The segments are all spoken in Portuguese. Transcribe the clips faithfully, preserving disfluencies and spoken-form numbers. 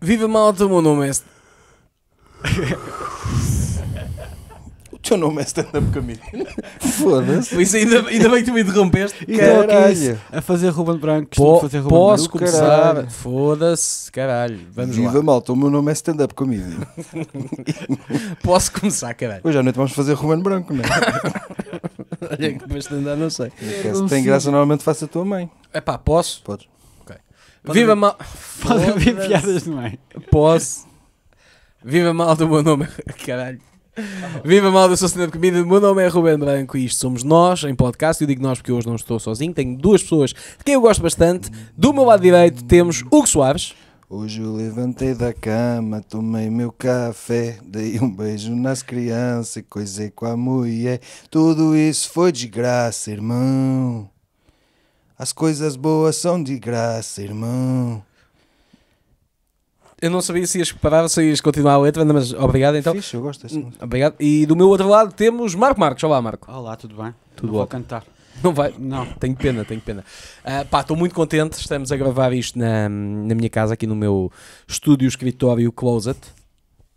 Viva malta, o meu nome é... O teu nome é stand-up comedian. Foda-se. Pois ainda, ainda bem que tu me interrompeste. Caralho. A fazer Rúben Branco. Po fazer Rúben posso Branco, começar? Foda-se, caralho. Vamos Viva lá. Viva malta, o meu nome é stand-up comedian. Posso começar, caralho. Hoje à noite vamos fazer Rúben Branco, não é? Olha que vais andar, não sei. É, se tem graça, normalmente faço a tua mãe. É pá, posso? Podes. Ok. Pode Viva mal. Pode haver piadas de mãe. Posso. Viva mal do meu nome. Caralho. Viva mal da Sociedade de Comida. O meu nome é Rúben Branco e isto somos nós em podcast. Eu digo nós porque hoje não estou sozinho. Tenho duas pessoas de quem eu gosto bastante. Do meu lado direito temos Hugo Soares. Hoje eu levantei da cama, tomei meu café, dei um beijo nas crianças e coisei com a mulher. Tudo isso foi de graça, irmão. As coisas boas são de graça, irmão. Eu não sabia se ias parar ou se ias continuar a letra, mas obrigado então. Fixe, eu gosto desse nome. Obrigado. E do meu outro lado temos Marco Marques. Olá, Marco. Olá, tudo bem? Tudo bom. Vou cantar. Não vai? Não. Tenho pena, tenho pena. Uh, pá, estou muito contente. Estamos a gravar isto na, na minha casa, aqui no meu estúdio, escritório, closet.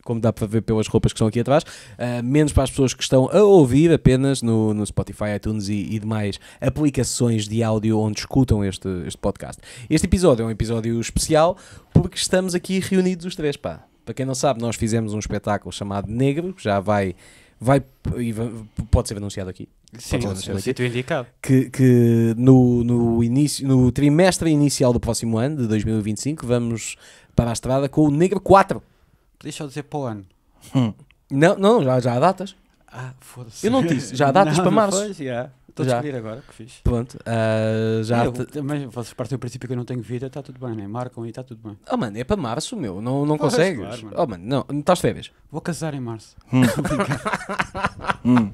Como dá para ver pelas roupas que estão aqui atrás. Uh, menos para as pessoas que estão a ouvir apenas no, no Spotify, iTunes e, e demais aplicações de áudio onde escutam este, este podcast. Este episódio é um episódio especial porque estamos aqui reunidos os três, pá. Para quem não sabe, nós fizemos um espetáculo chamado Negro, que já vai... vai pode ser anunciado aqui. Sim, é o sítio indicado. Que, que no, no, início, no trimestre inicial do próximo ano, de dois mil e vinte e cinco, vamos para a estrada com o Negro quatro. Deixa eu dizer para o ano. Hum. Não, não já, já há datas. Ah, foda-se. Eu não disse, já há datas não, para março. Estou yeah. a descobrir agora, que fixe. Pronto. Uh, já eu, te... Mas vocês partem do princípio que eu não tenho vida, está tudo bem, né? Marcam e está tudo bem. Oh mano, é para março, meu. Não, não pois, consegues. Claro, mano. Oh mano, não, não estás férias. Vou casar em março. Hum. hum.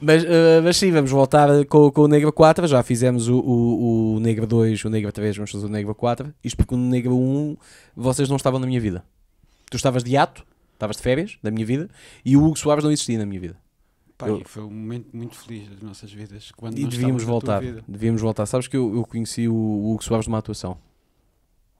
Mas, uh, mas sim, vamos voltar com, com o Negro quatro. Já fizemos o, o, o Negro dois, o Negro três, vamos fazer o Negro quatro. Isto porque o Negro um vocês não estavam na minha vida. Tu estavas de hiato, estavas de férias da minha vida e o Hugo Soares não existia na minha vida. Pai, eu... Foi um momento muito feliz das nossas vidas. Quando e devíamos voltar, vida. devíamos voltar. Sabes que eu, eu conheci o, o Hugo Soares numa atuação.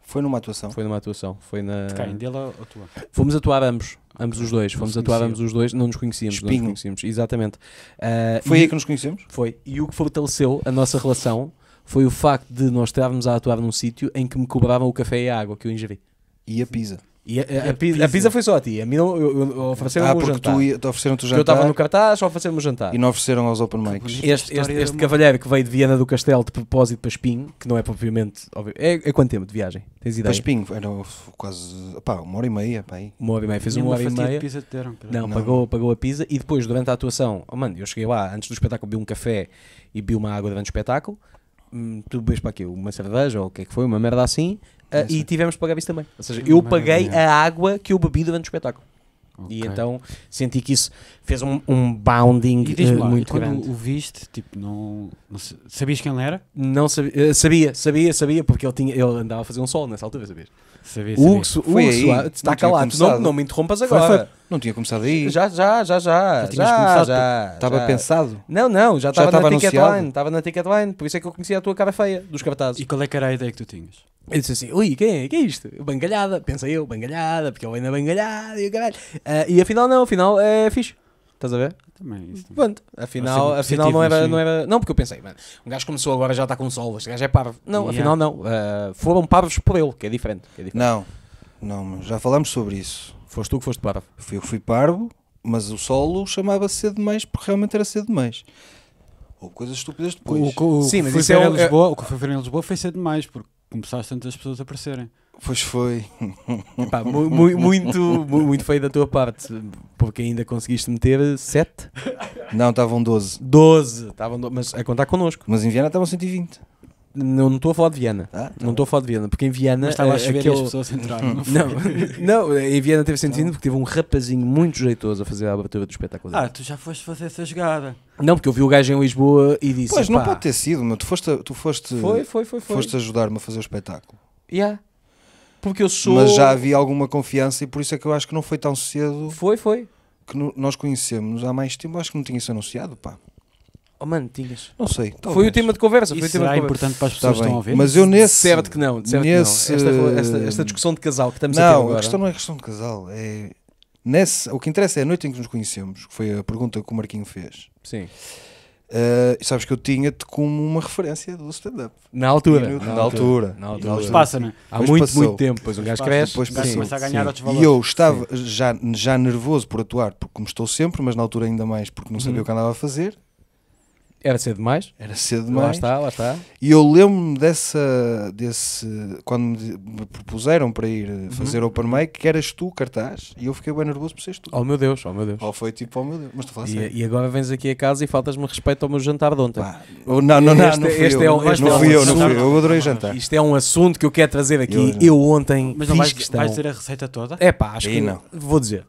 Foi numa atuação? Foi numa atuação. Foi na... De quem? Dele ou tua? Fomos atuar ambos, ambos os dois. Fomos atuar ambos os dois, não nos conhecíamos. Espinho. Não nos conhecíamos, exatamente. Uh, foi e... aí que nos conhecemos? Foi. E o que fortaleceu a nossa relação foi o facto de nós estarmos a atuar num sítio em que me cobravam o café e a água que eu ingeri. E a pizza. E a, e a, a, pizza. a pizza foi só a ti, a mim ofereceram-me ah, um jantar. Tu, tu ofereceram jantar. Eu estava no cartaz, ofereceram-me um jantar. E não ofereceram aos open mics. Este, este, este cavalheiro que veio de Viana do Castelo de propósito para Espinho, que não é propriamente... Óbvio, é, é quanto tempo de viagem? Tens ideia? Para Espinho, era quase pá, uma hora e meia. Pá, aí. Uma hora e meia, fez uma hora e meia. Pizza te deram, não, não. Pagou, pagou a pizza e depois, durante a atuação, oh, mano, eu cheguei lá, antes do espetáculo, bebi um café e bebi uma água durante o espetáculo. Hum, tu bebes para aqui uma cerveja ou o que é que foi, uma merda assim... Uh, e tivemos de pagar isso também. Ou seja, eu paguei a água que eu bebi durante o espetáculo. Okay. E então senti que isso fez um, um bounding uh, muito quando grande. Quando o viste, tipo, não, não sabias quem ele era? Não sabia, sabia, sabia, sabia, porque ele, tinha, ele andava a fazer um sol nessa altura, sabias? Sabia, sabia. Uxo, foi Uxo, aí, está calado, não, não me interrompas agora. Foi, foi. Não tinha começado aí? Já, já, já, já. Já, já, já estava pensado? Não, não, já estava na ticketline, estava na ticketline, por isso é que eu conhecia a tua cara feia dos cartazes. E qual é que era a ideia que tu tinhas? Eu disse assim, ui, quem é? Que é isto? Bangalhada, pensa eu, bangalhada, porque eu ainda bangalhada e o caralho. Uh, e afinal não, afinal é fixe. Estás a ver? Também, isso também. Pronto, afinal, assim, afinal não, era, não era... Não, porque eu pensei, mano, um gajo começou agora já está com sol, este gajo é parvo. Não, yeah. afinal não. Uh, foram parvos por ele, que é diferente. Que é diferente. Não, não, já falámos sobre isso. Foste tu que foste parvo? Fui, eu fui parvo, mas o solo chamava-se cedo demais porque realmente era cedo demais. Ou coisas estúpidas depois. O, o, Sim, mas isso é, é... Lisboa, o que foi ver em Lisboa foi cedo demais, porque... Começaste tantas pessoas a aparecerem. Pois foi. Epá, mu mu muito, mu muito feio da tua parte, porque ainda conseguiste meter sete? Não, estavam doze. doze, estavam do... mas a contar connosco. Mas em Viana estavam cento e vinte. Não estou a falar de Viana. Ah, tá não estou a falar de Viana, porque em Viana... estava a chover aquele... as pessoas entraram. Não, não, em Viana teve cento e vinte porque teve um rapazinho muito jeitoso a fazer a abertura do espetáculo. Ah, tu já foste fazer essa jogada. Não, porque eu vi o gajo em Lisboa e disse... Pois, não pode ter sido, meu. Tu foste, tu foste, foi, foi, foi, foi. foste ajudar-me a fazer o espetáculo. Yeah. Porque eu sou... Mas já havia alguma confiança e por isso é que eu acho que não foi tão cedo... Foi, foi. Que nós conhecemos há mais tempo. Acho que não tinha isso anunciado, pá. Oh, mano, tinhas. Não sei. Talvez. Foi o tema de conversa. Foi o tema será de importante conversa. Para as pessoas que estão a ouvir? Mas eu nesse... Certo que não. Certo nesse... que não. Esta, esta, esta discussão de casal que estamos não, a ter agora. Não, a questão não é questão de casal. É... Nesse... O que interessa é a noite em que nos conhecemos, que foi a pergunta que o Marquinho fez. Sim. Uh, sabes que eu tinha-te como uma referência do stand-up. Na altura. Na, na altura. Na altura. Depois passa, não é? Há muito, passou. muito tempo. Depois o gajo cresce. Depois começa a ganhar outros valores. E eu estava já, já nervoso por atuar, porque como estou sempre, mas na altura ainda mais, porque não sabia hum. o que andava a fazer. Era cedo demais? Era cedo demais. Lá está, lá está. E eu lembro-me dessa, desse, quando me propuseram para ir uhum. fazer open mic, que eras tu cartaz, e eu fiquei bem nervoso por seres tu. Oh meu Deus, oh meu Deus. Ou oh, foi tipo, oh meu Deus, mas tu falaste. E, e agora vens aqui a casa e faltas-me respeito ao meu jantar de ontem. Ah, não, não, não, este, não fui este eu, é um, este não fui é um eu, não fui eu, eu adorei jantar. Isto é um assunto que eu quero trazer aqui, eu, eu ontem mas não fiz vais, questão. Mas vais dizer a receita toda? É pá, acho e que não. Vou dizer.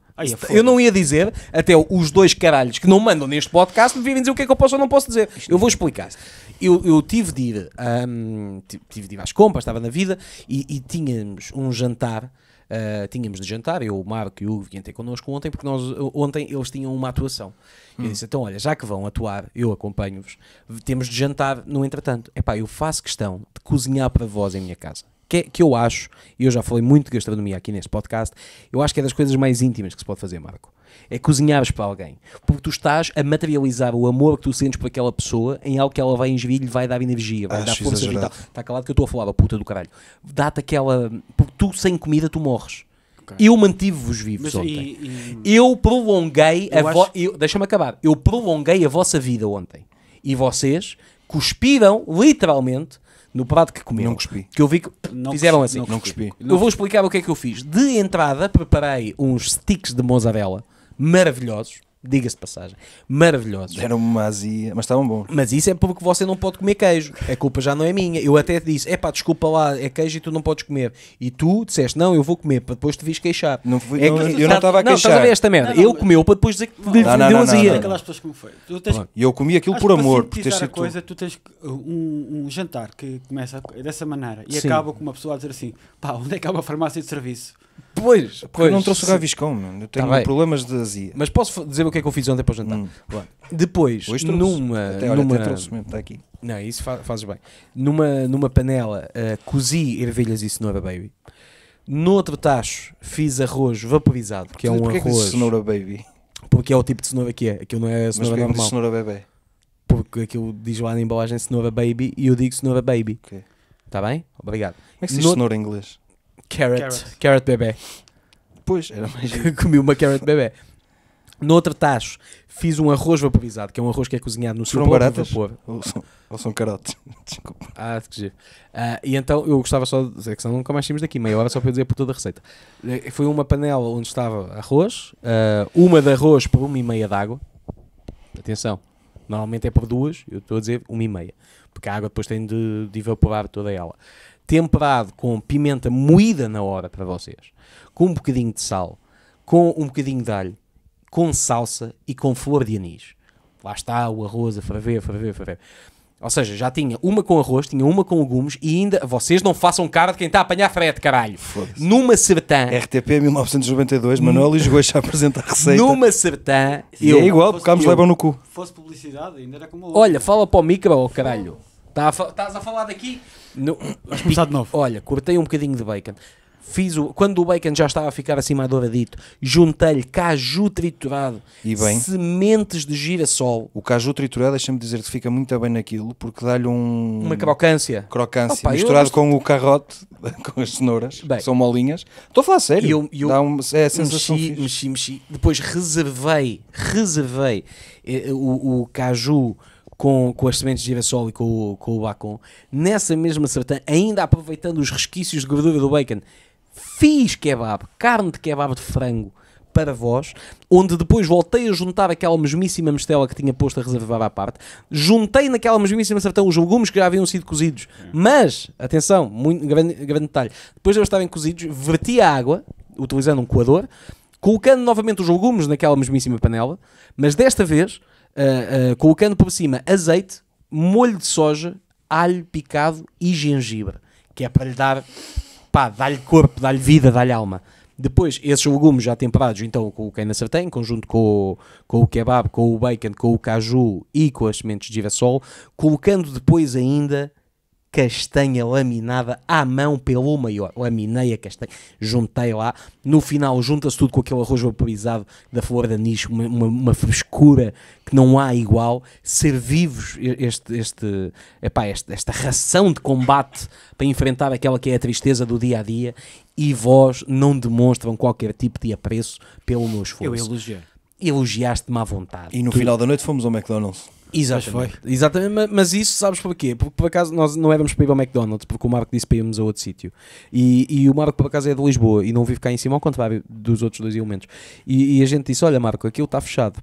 Eu não ia dizer, até os dois caralhos que não mandam neste podcast me virem dizer o que é que eu posso ou não posso dizer. Eu vou explicar. Eu, eu tive, de ir, um, tive de ir às compras, estava na vida, e, e tínhamos um jantar, uh, tínhamos de jantar, eu, o Marco e o Hugo vinham ter connosco ontem, porque nós, ontem eles tinham uma atuação. Hum. Eu disse, então olha, já que vão atuar, eu acompanho-vos, temos de jantar, no entretanto. Epá, eu faço questão de cozinhar para vós em minha casa. Que, que eu acho, e eu já falei muito de gastronomia aqui neste podcast, eu acho que é das coisas mais íntimas que se pode fazer, Marco. É cozinhares para alguém. Porque tu estás a materializar o amor que tu sentes por aquela pessoa em algo que ela vai ingerir, lhe vai dar energia, vai acho dar força exagerado. Vital. Está calado que eu estou a falar, a puta do caralho. Dá-te aquela... Porque tu sem comida tu morres. Okay. Eu mantive-vos vivos mas ontem. E, e... Eu prolonguei... Eu a acho... vo... eu... Deixa-me acabar. Eu prolonguei a vossa vida ontem. E vocês cuspiram, literalmente... No prato que comeram. Não cuspi. Que eu vi que não fizeram cuspi, assim. Não cuspi. Eu vou explicar o que é que eu fiz. De entrada, preparei uns sticks de mozzarella maravilhosos. Diga-se de passagem. Maravilhosos. Era uma azia, mas estavam bons. Mas isso é porque você não pode comer queijo. A culpa já não é minha. Eu até te disse, é pá, desculpa lá, é queijo e tu não podes comer. E tu disseste, não, eu vou comer, para depois te vis queixar. Não fui, é, não, eu não estava a queixar. Não, estás a ver esta merda. Não, não, eu comeu para depois dizer que não, não, deu azia. E eu comi aquilo por amor. Por ter sido coisa, tu tens um, um jantar que começa dessa maneira e sim. acaba com uma pessoa a dizer assim, pá, onde é que há uma farmácia de serviço? Pois, pois, não trouxe o gaviscão, mano. Eu tenho tá problemas de azia. Mas posso dizer o que é que eu fiz ontem para o jantar? Hum. Depois, numa... Até, olha, numa... Até trouxe mesmo, está aqui. Não, isso fa fazes bem. Numa, numa panela, uh, cozi ervilhas e cenoura baby. No outro tacho, fiz arroz vaporizado, que é um arroz... Porquê que cenoura baby? Porque é o tipo de cenoura que é. Aquilo não é cenoura normal. Mas cenoura bebê? Porque aquilo diz lá na embalagem cenoura baby e eu digo cenoura baby. Ok. Está bem? Obrigado. Como é que se diz no... cenoura em inglês? Carrot, carrot, carrot bebé. Pois, era mais... Comi uma carrot bebé. No outro tacho, fiz um arroz vaporizado, que é um arroz que é cozinhado no seu próprio vapor. Ou são, ou são carotes. Desculpa. Ah, que giro. Uh, e então, eu gostava só de dizer que senão nunca mais tínhamos daqui, meia hora só para eu dizer por toda a receita. Foi uma panela onde estava arroz, uh, uma de arroz por uma e meia de água. Atenção, normalmente é por duas, eu estou a dizer uma e meia. Porque a água depois tem de, de evaporar toda ela. Temperado com pimenta moída na hora para vocês, com um bocadinho de sal, com um bocadinho de alho, com salsa e com flor de anis. Lá está o arroz a ferver, ferver, ferver. Ou seja, já tinha uma com arroz, tinha uma com legumes e ainda... Vocês não façam cara de quem está a apanhar frete, caralho. Numa sertã... R T P mil novecentos e noventa e dois, Manuel e João já apresenta a receita. Numa sertã... E eu, é igual, porque ambos levam no cu. Se fosse publicidade, ainda era como... Olha, fala para o micro, oh, caralho. Estás a, a falar daqui... No, começar de novo. Olha, cortei um bocadinho de bacon. Fiz o, quando o bacon já estava a ficar acima douradito, juntei-lhe caju triturado e bem, sementes de girassol. O caju triturado, deixa-me dizer que fica muito bem naquilo, porque dá-lhe um... Uma crocância. Crocância, opa, misturado eu... com o carrote, com as cenouras, bem, que são molinhas. Estou a falar sério. Eu, eu dá um, é a sensação mexi, fixe. Mexi, mexi. Depois reservei, reservei eh, o, o caju... Com, com as sementes de girassol e com, com o bacon, nessa mesma sertã, ainda aproveitando os resquícios de gordura do bacon, fiz kebab, carne de kebab de frango para vós, onde depois voltei a juntar aquela mesmíssima mistela que tinha posto a reservar à parte, juntei naquela mesmíssima sertã os legumes que já haviam sido cozidos, mas, atenção, muito, grande, grande detalhe, depois de eles estarem cozidos, verti a água, utilizando um coador, colocando novamente os legumes naquela mesmíssima panela, mas desta vez... Uh, uh, colocando por cima azeite, molho de soja, alho picado e gengibre, que é para lhe dar, pá, dá-lhe corpo, dá-lhe vida, dá-lhe alma. Depois, esses legumes já temperados, então, com o queima sartém, em conjunto com o, com o kebab, com o bacon, com o caju e com as sementes de girassol, colocando depois ainda castanha laminada à mão pelo maior. Laminei a castanha, juntei lá. No final, junta-se tudo com aquele arroz vaporizado da flor de anis, uma, uma, uma frescura que não há igual. Servi-vos este, este, epá, este, esta ração de combate para enfrentar aquela que é a tristeza do dia a dia, e vós não demonstram qualquer tipo de apreço pelo meu esforço. Eu elogiei. Elogiaste-me à vontade. E no tu... final da noite fomos ao McDonald's. Exatamente, mas, exatamente, mas isso sabes porquê? Porque por acaso nós não éramos para ir ao McDonald's, porque o Marco disse para irmos a outro sítio, e, e o Marco por acaso é de Lisboa e não vive cá em cima, ao contrário dos outros dois elementos, e, e a gente disse, olha Marco, aquilo está fechado.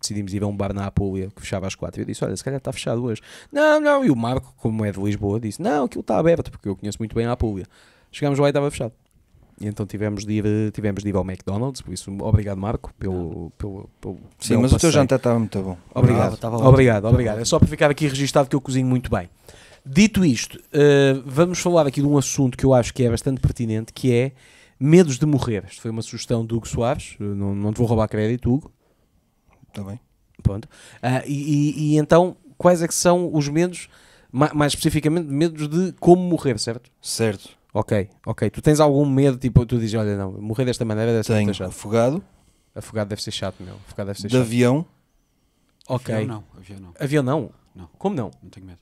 Decidimos ir a um bar na Apulia que fechava às quatro. Eu disse, olha, se calhar está fechado hoje. Não, não, e o Marco, como é de Lisboa, disse, não, aquilo está aberto, porque eu conheço muito bem a Apulia. Chegámos lá e estava fechado. E então tivemos de, ir, tivemos de ir ao McDonald's, por isso, obrigado Marco pelo... pelo, pelo Sim, pelo mas passeio. O teu jantar estava muito bom. Obrigado, ah, tava obrigado, bom. obrigado. É só para ficar aqui registado que eu cozinho muito bem. Dito isto, uh, vamos falar aqui de um assunto que eu acho que é bastante pertinente, que é medos de morrer. Isto foi uma sugestão do Hugo Soares, não, não te vou roubar crédito, Hugo. Está bem. Pronto. Uh, e, e, e então, quais é que são os medos, mais, mais especificamente, medos de como morrer, certo? Certo. Ok, ok. Tu tens algum medo, tipo, tu dizes, olha, não, morrer desta maneira deve ser chato. Afogado. Afogado deve ser chato, meu. Afogado deve ser chato. De avião. Ok. Avião não. Avião não. Avião não? Não. Como não? Não tenho medo.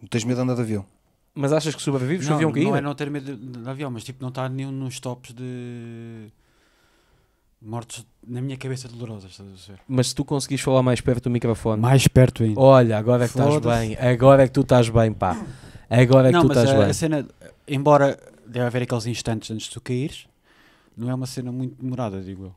Não tens medo de andar de avião? Mas achas que sobrevives se o avião cair? Não é não ter medo de, de avião, mas tipo, não está nenhum nos tops de mortes na minha cabeça dolorosas, estás a dizer. Mas se tu conseguis falar mais perto do microfone. Mais perto ainda. Olha, agora é que estás bem. Agora é que tu estás bem, pá. Agora é que não, tu mas estás a, bem. A cena, embora deve haver aqueles instantes antes de tu caíres, não é uma cena muito demorada, digo eu.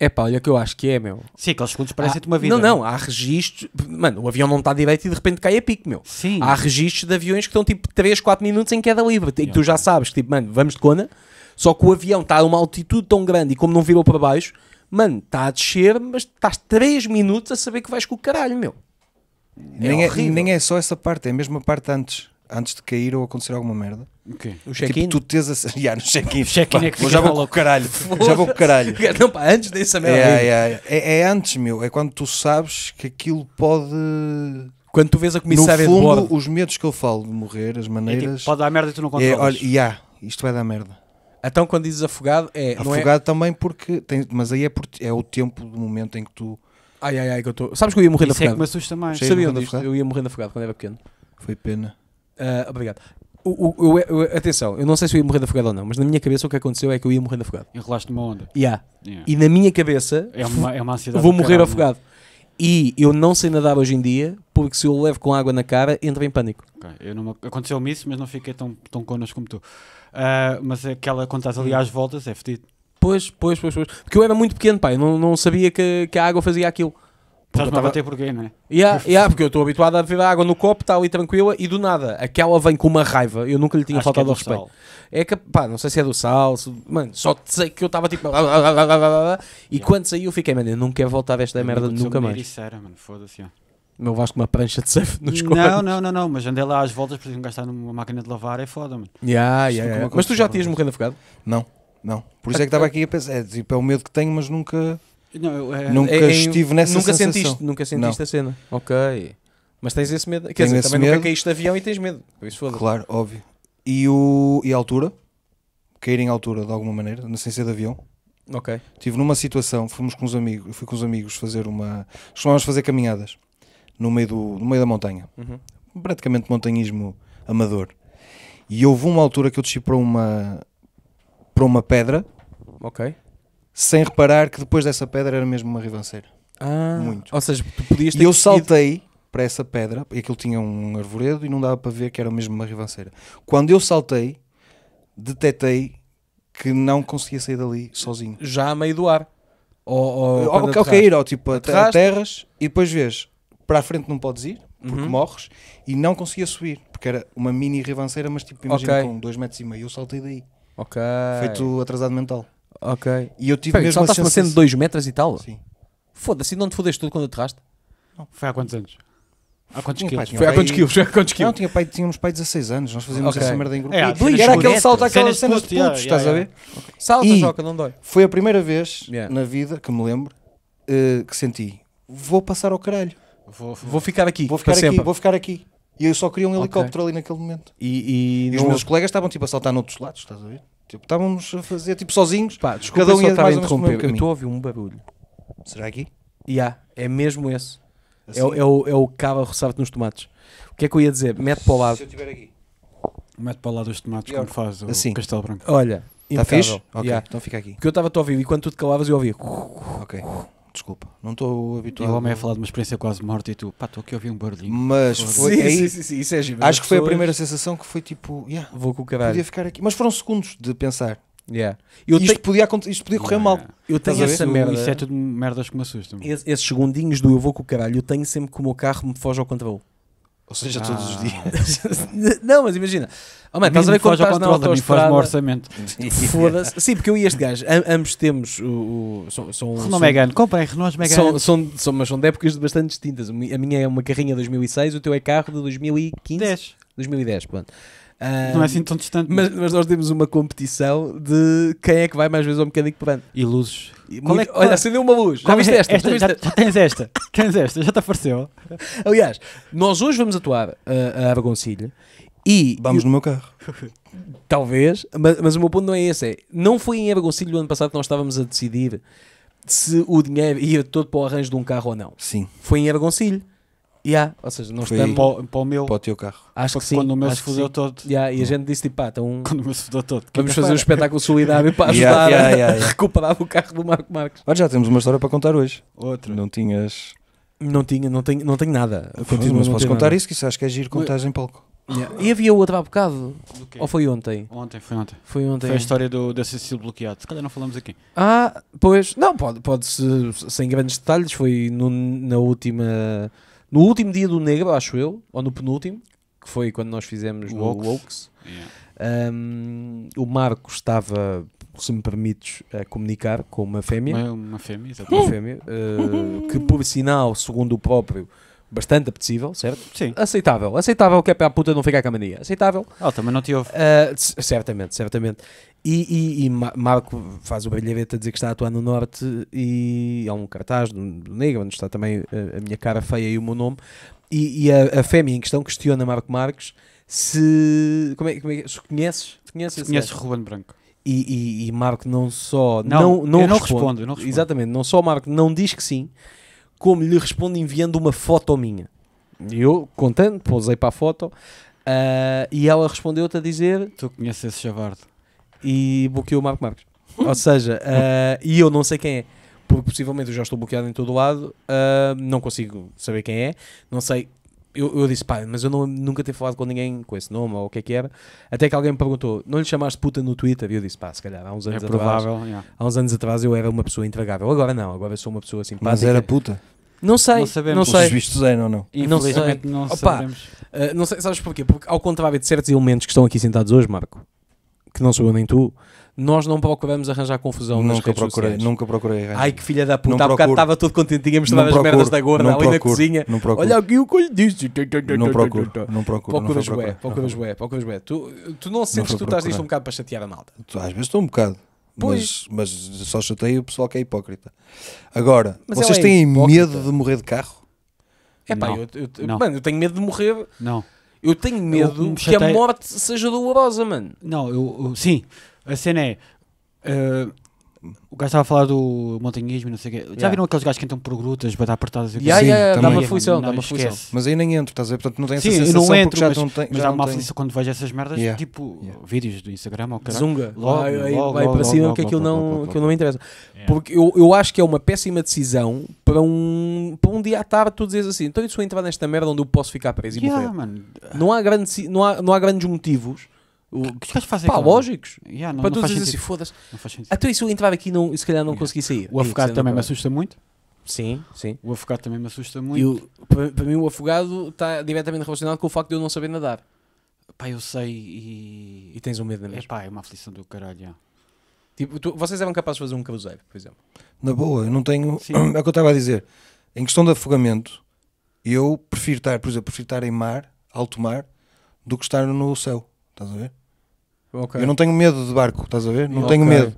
É pá, olha que eu acho que é, meu. Sim, aqueles segundos parecem-te uma vida. Não, não, há registros. Mano, o avião não está direito e de repente cai a pique, meu. Sim. Há registros de aviões que estão tipo três, quatro minutos em queda livre. E tu já sabes que tipo, mano, vamos de cona, só que o avião está a uma altitude tão grande e como não virou para baixo, mano, está a descer, mas estás três minutos a saber que vais com o caralho, meu. É nem, é, nem é só essa parte, é a mesma parte antes. Antes de cair ou acontecer alguma merda. Okay. O check-in? Tipo, tu tens a... yeah, no check-in. Check é que já vou com o caralho. Já vou com o caralho. Não, pá, antes dessa merda. É, é, é. É, é antes, meu. É quando tu sabes que aquilo pode... Quando tu vês a comissária de bordo. No fundo, os medos que eu falo de morrer, as maneiras... É tipo, pode dar merda e tu não controlas. É, olha, yeah, isto vai dar merda. Então, quando dizes afogado, é... Afogado não é... também porque... Tem... Mas aí é, por... é o tempo do momento em que tu... Ai, ai, ai, que eu estou... Tô... Sabes que eu ia morrer de afogado? Isso é que me assusta mais. Sabiam disto? Eu ia morrer de afogado quando era pequeno. Foi pena. Uh, obrigado. O, o, o, o, atenção, eu não sei se eu ia morrer de afogado ou não, mas na minha cabeça o que aconteceu é que eu ia morrer de afogado. Enrolaste-me uma onda. Yeah. Yeah. E na minha cabeça é uma, é uma ansiedade, vou morrer afogado. E eu não sei nadar hoje em dia, porque se eu levo com água na cara, entro em pânico. Okay. Não... Aconteceu-me isso, mas não fiquei tão, tão conas como tu. Uh, mas aquela quando estás ali às voltas é fedido. Pois, pois, pois, pois. Porque eu era muito pequeno, pai, não, não sabia que, que a água fazia aquilo. Estás-me tava... a bater porquê, não é? Yeah, yeah, porque eu estou habituado a ver a água no copo, está ali tranquila, e do nada, aquela vem com uma raiva, eu nunca lhe tinha acho faltado ao é respeito. Sal. É que, pá, não sei se é do sal, se... mano, só sei que eu estava tipo... e yeah. Quando saiu eu fiquei, mano, eu não quero voltar a esta eu merda nunca mais. Ericeira, mano, foda-se, ó. Meu vasco uma prancha de surf nos corpos. Não, não, não, não, mas andei lá às voltas para não gastar numa máquina de lavar, é foda, mano. Yeah, yeah, yeah. Mas tu já tinhas morrendo afogado? Não, não. Por isso é que estava aqui a pensar, é, tipo, é o medo que tenho, mas nunca... Não, é, nunca é, estive nessa nunca sensação. Sentiste, nunca sentiste não. A cena. Ok. Mas tens esse medo? Quer Tenho dizer, esse também medo. Nunca caíste de avião e tens medo. Isso claro, óbvio. E, o, e a altura? Cair em altura de alguma maneira, sem ser de avião. Ok. Estive numa situação, fomos com os amigos, fui com os amigos fazer uma... Costumávamos fazer caminhadas no meio, do, no meio da montanha. Uhum. Praticamente montanhismo amador. E houve uma altura que eu desci para uma, para uma pedra. Ok. Sem reparar que depois dessa pedra era mesmo uma ribanceira. Ah, muito. Ou seja, tu podias ter e eu saltei ido... para essa pedra, e aquilo tinha um arvoredo e não dava para ver que era mesmo uma ribanceira. Quando eu saltei, detetei que não conseguia sair dali sozinho. Já a meio do ar. Ou, ou, ou cair, ou tipo, aterras e depois vês, para a frente não podes ir, porque uhum. morres, e não conseguia subir, porque era uma mini ribanceira, mas tipo, imagina okay. com dois metros e meio, eu saltei daí. Ok. Feito atrasado mental. Ok. E eu tive Pera, mesmo saltaste uma cena de dois metros e tal? Sim. Foda-se, não te fodeste tudo quando aterraste? Não. Foi há quantos anos? Há quantos quilos? Foi há quantos quilos? Não, tínhamos pai de dezasseis anos, nós fazíamos essa merda em grupo. Era aquele salto, aquelas cenas de putos, estás a ver? Salta, joga, não dói. Foi a primeira vez na vida que me lembro que senti, vou passar ao caralho. Vou, vou ficar aqui, vou ficar aqui, vou ficar aqui. E eu só queria um helicóptero okay. ali naquele momento. E, e, e os meus outro... colegas estavam tipo a saltar noutros lados, estás a ver? Tipo, estávamos a fazer tipo sozinhos. Pá, desculpa, cada um ia mais ou menos no meu caminho. Eu estou a ouvir um barulho. Será aqui? Já, yeah, é mesmo esse. Assim? É, é, o, é o cabo a roçar-te nos tomates. O que é que eu ia dizer? Mete para o lado. Se eu estiver aqui. Mete para o lado os tomates, como faz o assim. Castelo Branco. Olha, está fixe? Ok, yeah. Então fica aqui. Porque eu estava a te ouvir e quando tu te calavas eu ouvia. Ok. Desculpa, não estou habituado. O homem a falar de uma experiência quase morta e tu, pá, estou aqui a ouvir um barulhinho. Mas foi sim, aí, sim, sim, sim, isso é giro. Acho que foi a primeira sensação que foi tipo, yeah, vou com o caralho. Podia ficar aqui. Mas foram segundos de pensar. Yeah. Eu isto, te... podia, isto podia correr yeah. mal. Eu tenho Estás essa merda. Isso é tudo merdas que me assustam. Esse, esses segundinhos do eu vou com o caralho, eu tenho sempre que o meu carro me foge ao controle. Ou seja, ah. todos os dias. Não, mas imagina. Oh, man, estás a ver quando estás na autoestrada. Orçamento. Foda-se. Sim, porque eu e este gajo, a, ambos temos o... o são, são, Renault Megane, comprem Renault Megane. São, mas são de épocas bastante distintas. A minha é uma carrinha de dois mil e seis, o teu é carro de dois mil e quinze. dez. dois mil e dez, pronto. Um, não é assim tão distante. Mas, mas nós temos uma competição de quem é que vai mais vezes ao mecânico perante. E luzes. E muito, é que, olha, acendeu uma luz. Já viste esta? esta, já, esta? Já, já tens esta. Tens esta, já te apareceu. Aliás, nós hoje vamos atuar uh, a Argoncilhe e... Vamos eu, no meu carro. Talvez, mas, mas o meu ponto não é esse. É, não foi em Argoncilhe o ano passado que nós estávamos a decidir se o dinheiro ia todo para o arranjo de um carro ou não. Sim. Foi em Argoncilhe. Yeah. Ou seja, nós estamos para, para o meu. Para o teu carro. Acho que sim. Quando o meu se fudeu todo. Yeah, e a gente disse tipo, pá, então. Quando o meu se fudeu todo. Vamos fazer um espetáculo solidário para ajudar yeah, yeah, yeah, yeah. a recuperar o carro do Marco Marques. Olha, já temos uma história para contar hoje. Outra. Não tinhas. Não tinha, não tenho, não tenho nada. Continuo, mas posso contar nada. Isso, que isso acho que é giro contares em palco. Yeah. E havia outra há bocado? Ou foi ontem? Ontem, foi ontem. Foi ontem. Foi a história do, desse estilo bloqueado. Se calhar não falamos aqui. Ah, pois. Não, pode, pode-se, sem grandes detalhes. Foi no, na última. No último dia do Negro, acho eu, ou no penúltimo, que foi quando nós fizemos o no Oaks, yeah. um, o Marco estava, se me permites, a comunicar com uma fêmea. Uma, uma fêmea, exatamente. Uma fêmea, uh, que por sinal, segundo o próprio, bastante apetecível, certo? Sim. Aceitável, aceitável, que é para a puta não ficar com a mania. Aceitável. Ah, oh, também não te ouve. Uh, certamente, certamente. E, e, e Marco faz o brilhareta a dizer que está a atuar no Norte e há um cartaz do, do Negro onde está também a, a minha cara feia e o meu nome e, e a, a fêmea em questão questiona Marco Marques se, como é, como é, se conheces se conheces, conheces Rúben Branco e, e, e Marco não só não, não, não, eu não, responde, respondo, eu não respondo exatamente, não só Marco não diz que sim como lhe responde enviando uma foto minha e eu contando, pousei para a foto uh, e ela respondeu-te a dizer tu conheces esse chavardo e bloqueou o Marco Marques. Ou seja, uh, e eu não sei quem é, porque possivelmente eu já estou bloqueado em todo o lado, uh, não consigo saber quem é, não sei, eu, eu disse, pá, mas eu não, nunca tinha falado com ninguém com esse nome, ou o que é que era, até que alguém me perguntou, não lhe chamaste puta no Twitter? E eu disse, pá, se calhar, há uns anos é atrás, yeah. há uns anos atrás eu era uma pessoa intragável, agora não, agora eu sou uma pessoa simpática. Mas era puta? Não sei, não sabemos. Não sei. Os vistos é, não, não. Infelizmente não, não sabemos. Uh, não sei, sabes porquê? Porque ao contrário de certos elementos que estão aqui sentados hoje, Marco, que não sou eu nem tu, nós não procuramos arranjar confusão nas redes sociais. Nunca procurei. Ai que filha da puta, há bocado estava todo contente, tinha mostrado as merdas da gorda ali na cozinha. Olha aqui o que eu lhe disse. Não procuro, não procuro. Procuras bué, procuras bué, procuras bué. Tu não sentes que tu estás disto um bocado para chatear a malta? Às vezes estou um bocado, mas só chateio o pessoal que é hipócrita. Agora, vocês têm medo de morrer de carro? É pá, eu tenho medo de morrer. Não. Eu tenho medo eu que a morte seja dolorosa, mano. Não, eu, eu sim. A cena é... Uh, o gajo estava a falar do montanhismo e não sei o quê. Já yeah. viram aqueles gajos que entram por grutas, bater apertadas? Yeah, sim, yeah, dá uma aflição, dá uma aflição. Mas aí nem entro, estás a ver? Portanto, não tens essa sensação. Sim, não entro, já mas, não tem, mas já há uma aflição quando vejo essas merdas, yeah. tipo yeah. vídeos do Instagram ou caralho. Zunga, logo, vai, logo, vai logo, para cima porque aquilo não me interessa. Yeah. Porque eu, eu acho que é uma péssima decisão para um, para um dia à tarde tu dizes assim, então eu sou entrar nesta merda onde eu posso ficar preso e yeah, morrer. Man. Não há grandes, não há, não há grandes motivos. O que os gajos fazem? Pá, lógicos. Yeah, não, para todos dizem assim, foda-se. Até isso eu entrar aqui e se calhar não yeah. consegui sair. O afogado também me assusta muito. Sim, sim. O afogado também me assusta muito. Eu, para, para mim o afogado está diretamente relacionado com o facto de eu não saber nadar. Pá, eu sei e... E tens um medo na mesma. É pá, é uma aflição do caralho, yeah. Tipo, tu, vocês eram capazes de fazer um cruzeiro, por exemplo? Na boa, eu não tenho... Sim. É o que eu estava a dizer. Em questão de afogamento, eu prefiro estar, por exemplo, prefiro estar em mar, alto mar, do que estar no céu, estás a ver? Okay. Eu não tenho medo de barco, estás a ver? Não okay. tenho medo.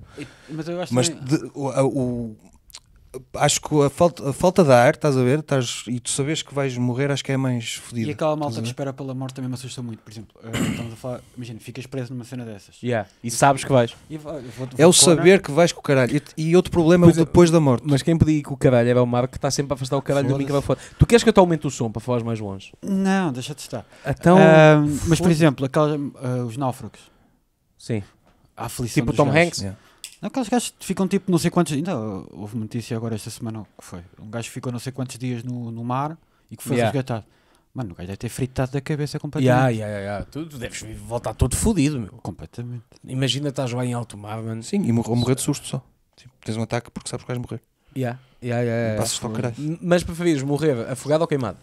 Mas, eu acho, mas de, o, o, acho que a falta, a falta de ar, estás a ver? Estás, e tu sabes que vais morrer, acho que é mais fodida. E aquela malta que espera pela morte também me assusta muito. Por exemplo, estamos a falar, imagina, ficas preso numa cena dessas. Yeah. E sabes que vais. Eu vou, eu vou, é o saber que vais com o caralho. E, e outro problema é o depois da morte. Mas quem podia ir com o caralho era o Marco, que está sempre a afastar o caralho do microfone. Tu queres que eu te aumente o som para falares mais longe? Não, deixa-te estar. Então, uh, mas por exemplo, aquelas, uh, os náufragos. Sim. A tipo Tom gajos. Hanks? Yeah. Não, aqueles gajos que ficam tipo não sei quantos... Ainda houve notícia agora esta semana que foi. Um gajo que ficou não sei quantos dias no, no mar e que foi yeah. resgatado. Mano, o gajo deve ter fritado da cabeça completamente. Yeah, yeah, yeah. Tu, tu deves voltar todo fodido, meu. Completamente. Imagina estás lá em alto mar, mano. Sim, e morrer, morrer de susto só. Sim, tens um ataque porque sabes que vais morrer. Yeah. Yeah, yeah, yeah, passas yeah, yeah. Caralho. Mas preferires morrer afogado ou queimado?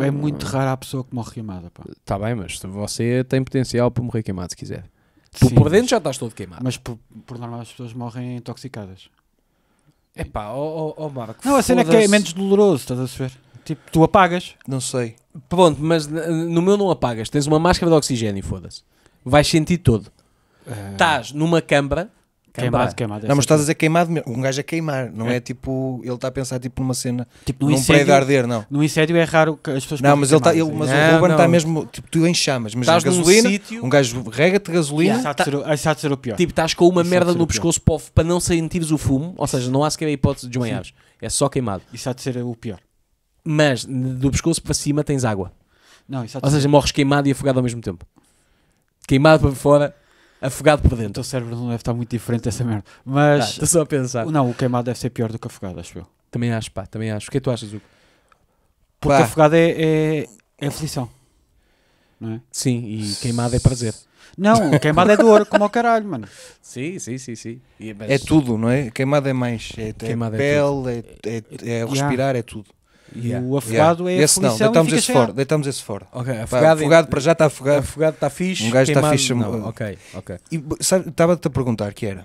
É muito rara a pessoa que morre queimada, pá. Tá bem, mas você tem potencial para morrer queimado se quiser. Tu sim, por dentro já estás todo queimado. Mas por, por normal as pessoas morrem intoxicadas. É pá, ó oh, oh, oh Marco. Não, a cena é que é menos doloroso, estás a ver? Tipo, tu apagas. Não sei. Pronto, mas no meu não apagas. Tens uma máscara de oxigênio, foda-se. Vais sentir todo. Estás uh... numa câmara. Queimado, queimado. Não, mas estás a dizer queimado mesmo. Um gajo a queimar, não é, é tipo. Ele está a pensar tipo numa cena. Tipo, num prédio de arder, não. No incêndio é raro que as pessoas. Não, mas, ele tá, ele, mas não, o Rúben está mesmo. Tipo, tu em chamas, mas estás gasolina. Sítio... Um gajo rega-te gasolina. Yeah, tá, isso há de ser o pior. Tipo, estás com uma isso merda no pescoço pof, para não sentires o fumo. Ou seja, não há sequer a hipótese de desmaiares. É só queimado. Isso há de ser o pior. Mas do pescoço para cima tens água. Não, isso há de ou seja, ser... morres queimado e afogado ao mesmo tempo. Queimado para fora. Afogado por dentro. O teu cérebro não deve estar muito diferente dessa merda. Mas... Estou só a pensar. Não, o queimado deve ser pior do que afogado, acho eu. Também acho, pá. Também acho. O que é que tu achas, Hugo? Porque pá. Afogado é, é, é aflição. Não é? Sim, e queimado é prazer. Não, queimado é dor, como ao caralho, mano. Sim, sim, sim, sim. E, mas... É tudo, não é? Queimado é mais. É, é queimado pele, é, é, é, é respirar, é tudo. Yeah. E o afogado yeah. é esse não, deitamos esse fora, deitamos esse fora. Okay, afogado, afogado é... para já está afogado. Afogado está fixe. Um gajo está fixe. Não, ok, ok. Estava-te a perguntar que era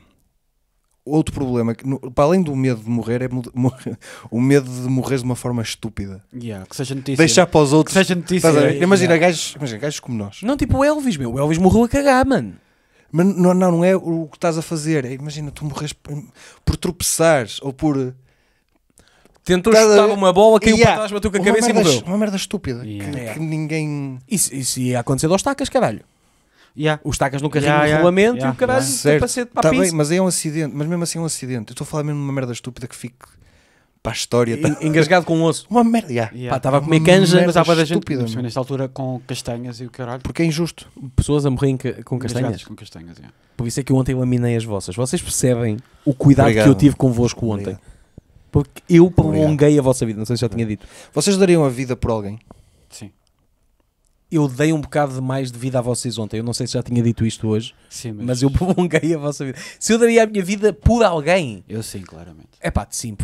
outro problema, que, no, para além do medo de morrer, é morrer, o medo de morrer de uma forma estúpida. Yeah, que seja notícia. Deixar para os outros. Que seja notícia. É, imagina, yeah. gajos, imagina gajos como nós. Não, tipo o Elvis, meu. O Elvis morreu a cagar, mano. Mas não, não, não é o que estás a fazer. É, imagina, tu morres por tropeçares ou por... Tentou Cada... chutar uma bola, caiu yeah. para trás, bateu com a uma cabeça merda, e morreu. Uma merda estúpida. Yeah. Que, que ninguém... Isso, isso ia acontecer aos tacas, caralho. Yeah. Os tacas no carrinho yeah, de yeah. rolamento yeah. e o caralho yeah. tem passeio de papis. Tá, mas é um acidente. Mas mesmo assim é um acidente. Eu estou a falar mesmo de uma merda estúpida que fique para a história. Tá... Engasgado com um osso. Uma merda. Estava yeah. yeah. a comer canja, mas estava da gente. Nesta altura com castanhas e o caralho. Porque é injusto. Pessoas a morrer com castanhas. Com castanhas yeah. Por isso é que eu ontem laminei as vossas. Vocês percebem o cuidado Obrigado. que eu tive convosco ontem. Obrigado. Porque eu prolonguei Obrigado. a vossa vida, não sei se já tinha dito. Vocês dariam a vida por alguém? Sim. Eu dei um bocado de mais de vida a vocês ontem, eu não sei se já tinha dito isto hoje, sim, mas... mas eu prolonguei a vossa vida. Se eu daria a minha vida por alguém... Eu sim, claramente. É pá, sim.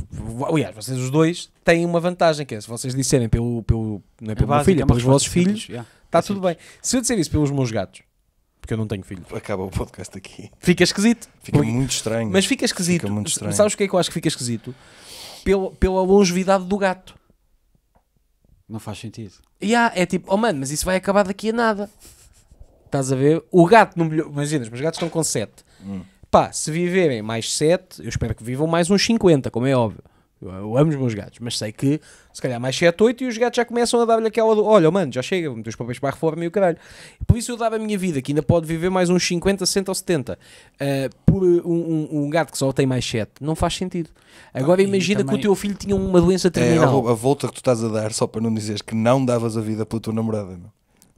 Aliás, vocês os dois têm uma vantagem, que é se vocês disserem pelo, pelo, não é pelo é meu filho, é pelos vossos filhos, yeah. está é tudo simples. Bem. Se eu disser isso pelos meus gatos... Porque eu não tenho filhos. Acaba o podcast aqui. Fica esquisito. Fica porque... muito estranho. Mas fica esquisito. Fica muito estranho. Sabes o que é que eu acho que fica esquisito? Pela, pela longevidade do gato. Não faz sentido. Yeah, é tipo, oh mano, mas isso vai acabar daqui a nada. Estás a ver? O gato não melhor... Imagina, os meus gatos estão com sete. Hum. Pá, se viverem mais sete, eu espero que vivam mais uns cinquenta, como é óbvio. Eu amo os meus gatos, mas sei que se calhar mais sete, oito e os gatos já começam a dar-lhe aquela do, olha, mano, já chega, vou meter os papéis para a reforma e o caralho. Por isso eu dava a minha vida, que ainda pode viver mais uns cinquenta, sessenta ou setenta. Uh, por um, um, um gato que só tem mais sete, não faz sentido. Agora ah, imagina também... que o teu filho tinha uma doença terminal. É, a volta que tu estás a dar, só para não dizeres que não davas a vida pela tua namorada, não?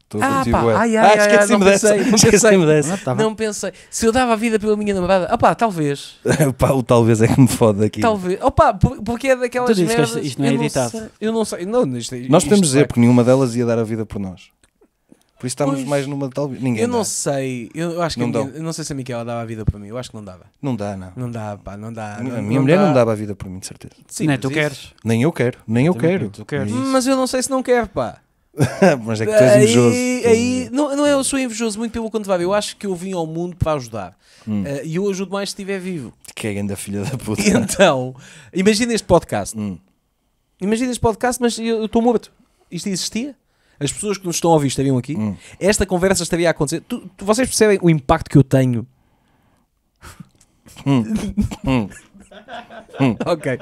Estou ah, contigo, pá, ai, ai, ah, esqueci-me dessa. Não pensei, não pensei. Ah, tá não pensei. Se eu dava a vida pela minha namorada, opá, talvez. Pá, o talvez é que me fode aqui. Talvez. Opá, porque é daquelas merdas. Isto, isto não é editado. Eu não sei. Eu não sei. Não, isto, nós podemos dizer, é. porque nenhuma delas ia dar a vida por nós. Por isso estamos pois, mais numa talvez. Ninguém eu não dá. sei. Eu acho que não, minha, eu não sei se a Micaela dava a vida por mim. Eu acho que não dava. Não dá, não. Não dá, pá, não dá. A minha não mulher dá. não dava a vida por mim, de certeza. Sim, nem tu queres. Nem eu quero. Nem eu quero. Mas eu não sei se não quero, pá. Mas é que tu és invejoso. Aí, aí, não, não é eu sou invejoso, muito pelo contrário. Eu acho que eu vim ao mundo para ajudar. Hum. Uh, e eu ajudo mais se estiver vivo. Que é ainda filha da puta. E então, imagina este podcast. Hum. Imagina este podcast, mas eu estou morto. Isto existia? As pessoas que nos estão a ouvir estariam aqui? Hum. Esta conversa estaria a acontecer? Tu, tu, vocês percebem o impacto que eu tenho? Hum. Hum. Hum. Ok.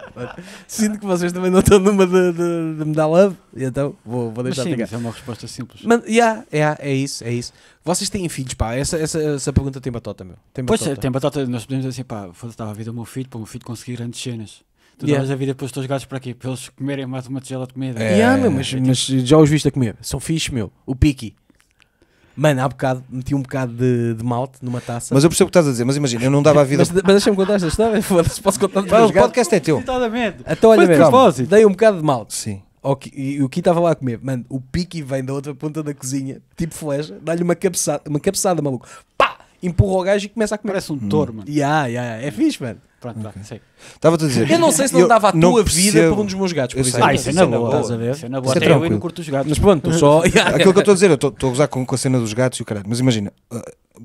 Sinto que vocês também não estão numa de, de, de me dar love, então vou, vou deixar de é uma resposta simples. Mas, yeah, yeah, é isso, é isso. Vocês têm filhos, pá? Essa, essa, essa pergunta tem batota, meu. Tem batota. Pois é, tem batota. Nós podemos dizer assim, pá, foda-se, estava a vida do meu filho, para o meu filho conseguir grandes cenas. Tu yeah. dás a vida para os teus gajos para aqui, para eles comerem mais uma tigela de comida. É, yeah, meu, mas, é, tipo... mas já os viste a comer? São fixe, meu. O Piqui. Mano, há bocado, meti um bocado de, de malte numa taça. Mas eu percebo o que estás a dizer, mas imagina, eu não dava a vida... mas mas deixa-me contar esta história, foda-se, posso contar... Mas, o podcast é teu. Então, olha, mesmo, dei um bocado de malte. Sim. E o Ki estava lá a comer. Mano, o Piqui vem da outra ponta da cozinha, tipo flecha, dá-lhe uma cabeçada, uma cabeçada, maluco. Pá! Empurra o gajo e começa a comer. Parece um touro, hum. mano. Yeah, yeah, yeah. É fixe, mano. Pronto, okay. Tá, sei. Estava-te a dizer... Eu não sei se não dava a tua percebo... vida por um dos meus gatos, por exemplo. Ah, isso é na boa. Estás a ver? Isso é na boa. Até eu não curto os gatos. Mas pronto, só... Aquilo que eu estou a dizer, eu estou a gozar com, com a cena dos gatos e o caralho. Mas imagina,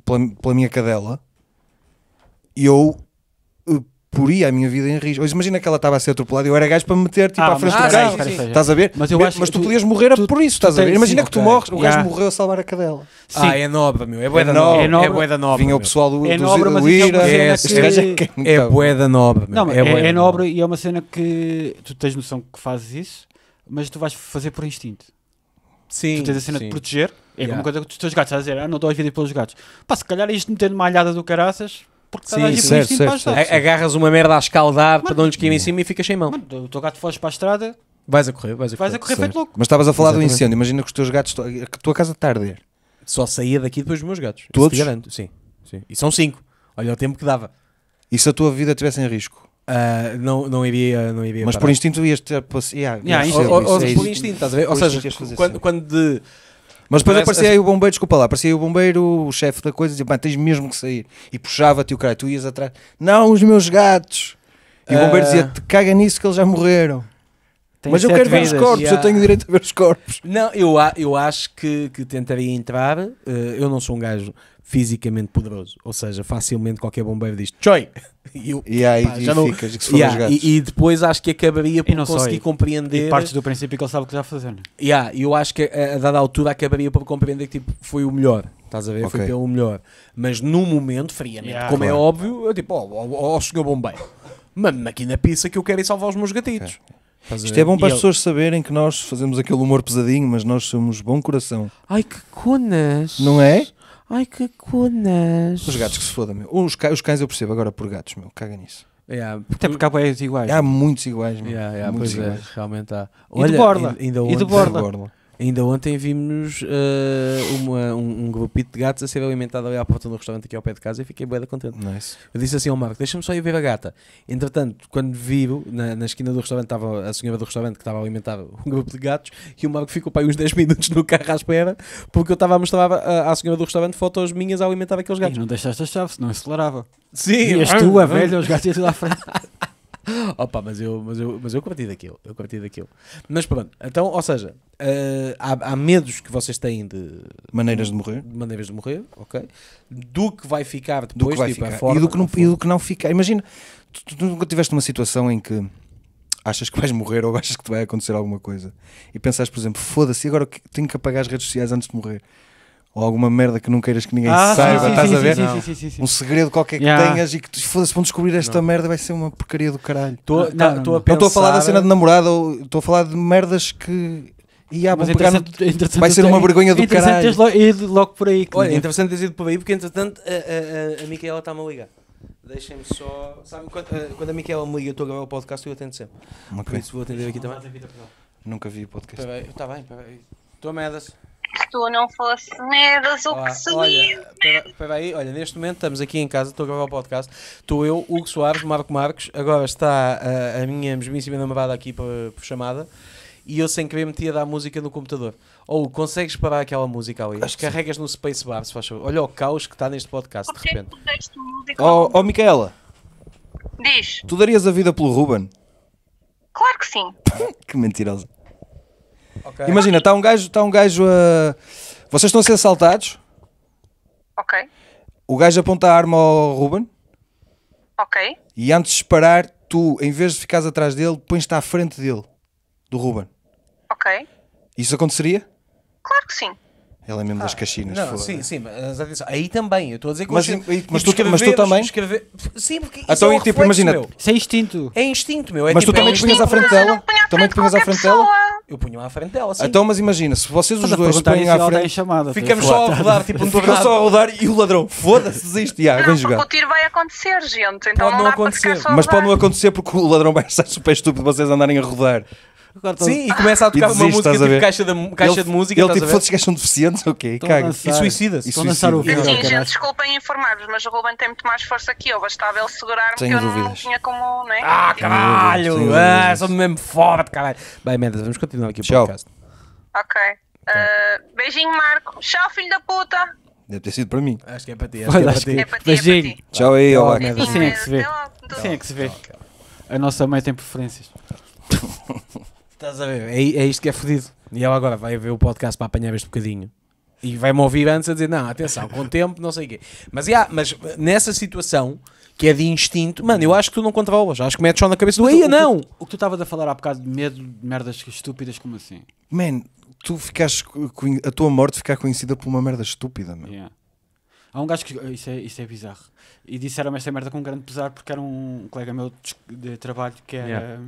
pela, pela minha cadela, eu poria a minha vida em risco. Hoje imagina que ela estava a ser atropelada e eu era gajo para me meter tipo, ah, à frente do carro. Estás a ver? Mas, eu acho mas tu, tu podias morrer tu, por isso, estás a ver? Imagina sim, que tu okay. morres, o gajo yeah. morreu a salvar a cadela. Sim. Ah, é nobre, meu. É bué da nobre. É nobre. É da nobre. Vinha o pessoal do, é nobre, do, do, do Ira. É, é, é bué da nobre. Meu. Não, é, é, é nobre e é uma cena que tu tens noção que fazes isso, mas tu vais fazer por instinto. Sim. Tu tens a cena sim. de proteger. É uma coisa que os teus gatos, estás a dizer, ah, não dou as vidas pelos gatos. Pá, se calhar isto metendo uma alhada do caraças... Porque sim, certo, certo, certo. Agarras uma merda a escaldar mano, para não lhes cair em cima e ficas sem mão. Mano, o teu gato foge para a estrada, vais a correr, vais a correr, vais a correr feito louco. Mas estavas a falar exatamente. Do incêndio, imagina que os teus gatos, que a tua casa está a arder. Só saía daqui depois dos meus gatos. Todos? Te garanto, sim, sim. E são cinco. Olha o tempo que dava. E se a tua vida estivesse em risco? Uh, não, não iria, não iria. Mas parar. Por instinto ias ter... Yeah, yeah, isso, ou, isso, ou, isso, por isso. Instinto, estás a ver? Por ou seja, quando, quando de... Mas depois aparecia assim, aí o bombeiro, desculpa lá, aparecia aí o bombeiro, o chefe da coisa, dizia, pá, tens mesmo que sair. E puxava-te o caralho, tu ias atrás, não, os meus gatos. E uh... o bombeiro dizia, te caga nisso que eles já morreram. Tem mas eu quero vidas. Ver os corpos, yeah. eu tenho direito a ver os corpos. Não, eu, eu acho que, que tentaria entrar, uh, eu não sou um gajo fisicamente poderoso, ou seja, facilmente qualquer bombeiro diz, tchoi! E, eu, e aí pá, e já não... ficas, e, que se yeah, os gatos. E, e depois acho que acabaria por conseguir sei. Compreender... E partes do princípio que ele sabe o que está a fazer. E yeah, eu acho que a, a dada altura acabaria por compreender que tipo, foi o melhor, estás a ver? Okay. Foi pelo melhor. Mas num momento, friamente, yeah, como claro. É óbvio, eu tipo, ó oh, oh, oh, senhor bombeiro, mano, aqui na pizza que eu quero ir salvar os meus gatitos. Okay. Isto é bom para e as pessoas eu... saberem que nós fazemos aquele humor pesadinho, mas nós somos bom coração. Ai que conas! Não é? Ai que conas! Os gatos que se foda, meu. Os, ca... os cães eu percebo agora por gatos, meu. Caga nisso. Yeah, até porque há boias iguais. Há muitos iguais, meu. Yeah, yeah, muitos iguais. É, realmente há. Olha, e de borla. Ainda, ainda, e de borla. Ainda ontem, ainda ontem vimos uh, uma, um, um grupito de gatos a ser alimentado ali à porta do restaurante aqui ao pé de casa e fiquei bué da contente. Nice. Eu disse assim ao Marco, deixa-me só ir ver a gata. Entretanto, quando viro, na, na esquina do restaurante estava a senhora do restaurante que estava a alimentar um grupo de gatos e o Marco ficou para aí uns dez minutos no carro à espera porque eu estava a mostrar à, à senhora do restaurante fotos minhas a alimentar aqueles gatos. E não deixaste a chave, senão acelerava. Sim. E as tu, a velha, os gatos iam tudo à frente. Opa, mas eu, mas, eu, mas eu curti daquilo, eu curti daquilo. Mas pronto, então, ou seja, uh, há, há medos que vocês têm de... Maneiras de morrer. De maneiras de morrer, ok. Do que vai ficar depois, vai tipo, ficar. A forma... E do que não, e do que não ficar. Imagina, tu, tu nunca tiveste uma situação em que achas que vais morrer ou achas que te vai acontecer alguma coisa. E pensaste, por exemplo, foda-se, agora tenho que apagar as redes sociais antes de morrer. Ou alguma merda que não queiras que ninguém ah, saiba, sim, sim, estás sim, a ver? Sim, sim, sim, sim. Um segredo qualquer que yeah. tenhas e que foda-se, vão descobrir esta não. merda, vai ser uma porcaria do caralho. Tô, não, tá, não, tô não. A pensar... não estou a falar da cena de namorada, estou a falar de merdas que... E há, mas pegar no... vai ser uma vergonha do caralho. Interessante logo, ido logo por aí. Olha, interessante teres ido por aí, porque entretanto a, a, a, a Micaela está-me a ligar. Deixem-me só... Sabe, quando, a, quando a Micaela me liga, estou a gravar o podcast e eu atendo sempre. Okay. Por isso vou atender aqui também. Nunca vi o podcast. Está bem, está bem. Estou a merdas. Se tu não fosse merdas, o que seria? Espera aí, olha, neste momento estamos aqui em casa, estou a gravar o podcast, estou eu, Hugo Soares, Marco Marques, agora está a, a minha mesmíssima namorada aqui por, por chamada, e eu sem querer metia a dar música no computador. Ou consegues parar aquela música ali? Acho que carregas no Spacebar, se faz favor. Olha o caos que está neste podcast, de repente. Oh, oh Micaela. Diz. Tu darias a vida pelo Rúben? Claro que sim. Que mentirosa. Okay. Imagina, está um gajo, tá um gajo a... Vocês estão a ser assaltados? Ok. O gajo aponta a arma ao Rúben? Ok. E antes de disparar, tu, em vez de ficares atrás dele, pões-te à frente dele. do Rúben. Ok. Isso aconteceria? Claro que sim. Ela é mesmo ah, das Caxinas. Não, sim, sim, mas atenção, aí também, eu estou a dizer que... Mas, eu, mas, mas, tu, mas tu também? Escrever, sim, porque então, isso é um tipo, reflexo, imagina, meu. Isso é instinto. É instinto, meu. É mas tipo, tu também é te punhas à frente dela? Também te punhas à frente dela? Eu punho à frente dela, sim. Então, mas imagina, se vocês os dois punham à frente... Chamada, ficamos só a rodar, tipo... Ficamos só a rodar e o ladrão, foda-se, desiste. Yeah, não, porque o tiro vai acontecer, gente. Então não dá para ficar só a rodar. Mas pode não acontecer porque o ladrão vai estar super estúpido de vocês andarem a rodar. Sim, e começa a tocar desiste, uma música tipo caixa, de, caixa ele, de música. Ele tipo, foda-se, gajos são deficientes, ok, caga. E suicida-se. Estão a lançar o vídeo. Sim, gente, desculpem informar-vos, mas o Rúben tem muito mais força que eu. Bastava ele segurar-me que eu não tinha como, né? Ah, caralho! Ah, sou mesmo foda de caralho. Bem, merda, vamos continuar aqui o podcast. Ok. Uh, beijinho, Marco. Tchau, filho da puta. Deve ter sido para mim. Acho que é para ti. Acho olha, que é para ti. Beijinho. Tchau aí, ó. Assim é que se vê. Assim é que se vê. A nossa mãe tem preferências. Estás a ver? É, é isto que é fodido. E ela agora vai ver o podcast para apanhar este bocadinho. E vai-me ouvir antes a dizer, não, atenção, com o tempo, não sei o quê. Mas, yeah, mas nessa situação, que é de instinto, mano, eu acho que tu não controlas. Acho que metes só na cabeça do, eia, não! O que tu estavas a falar há bocado de medo de merdas estúpidas, como assim? Man, tu ficaste, a tua morte ficar conhecida por uma merda estúpida, mano. Yeah. Há um gajo que... Isso é, isso é bizarro. E disseram-me esta merda com um grande pesar porque era um colega meu de trabalho que era yeah.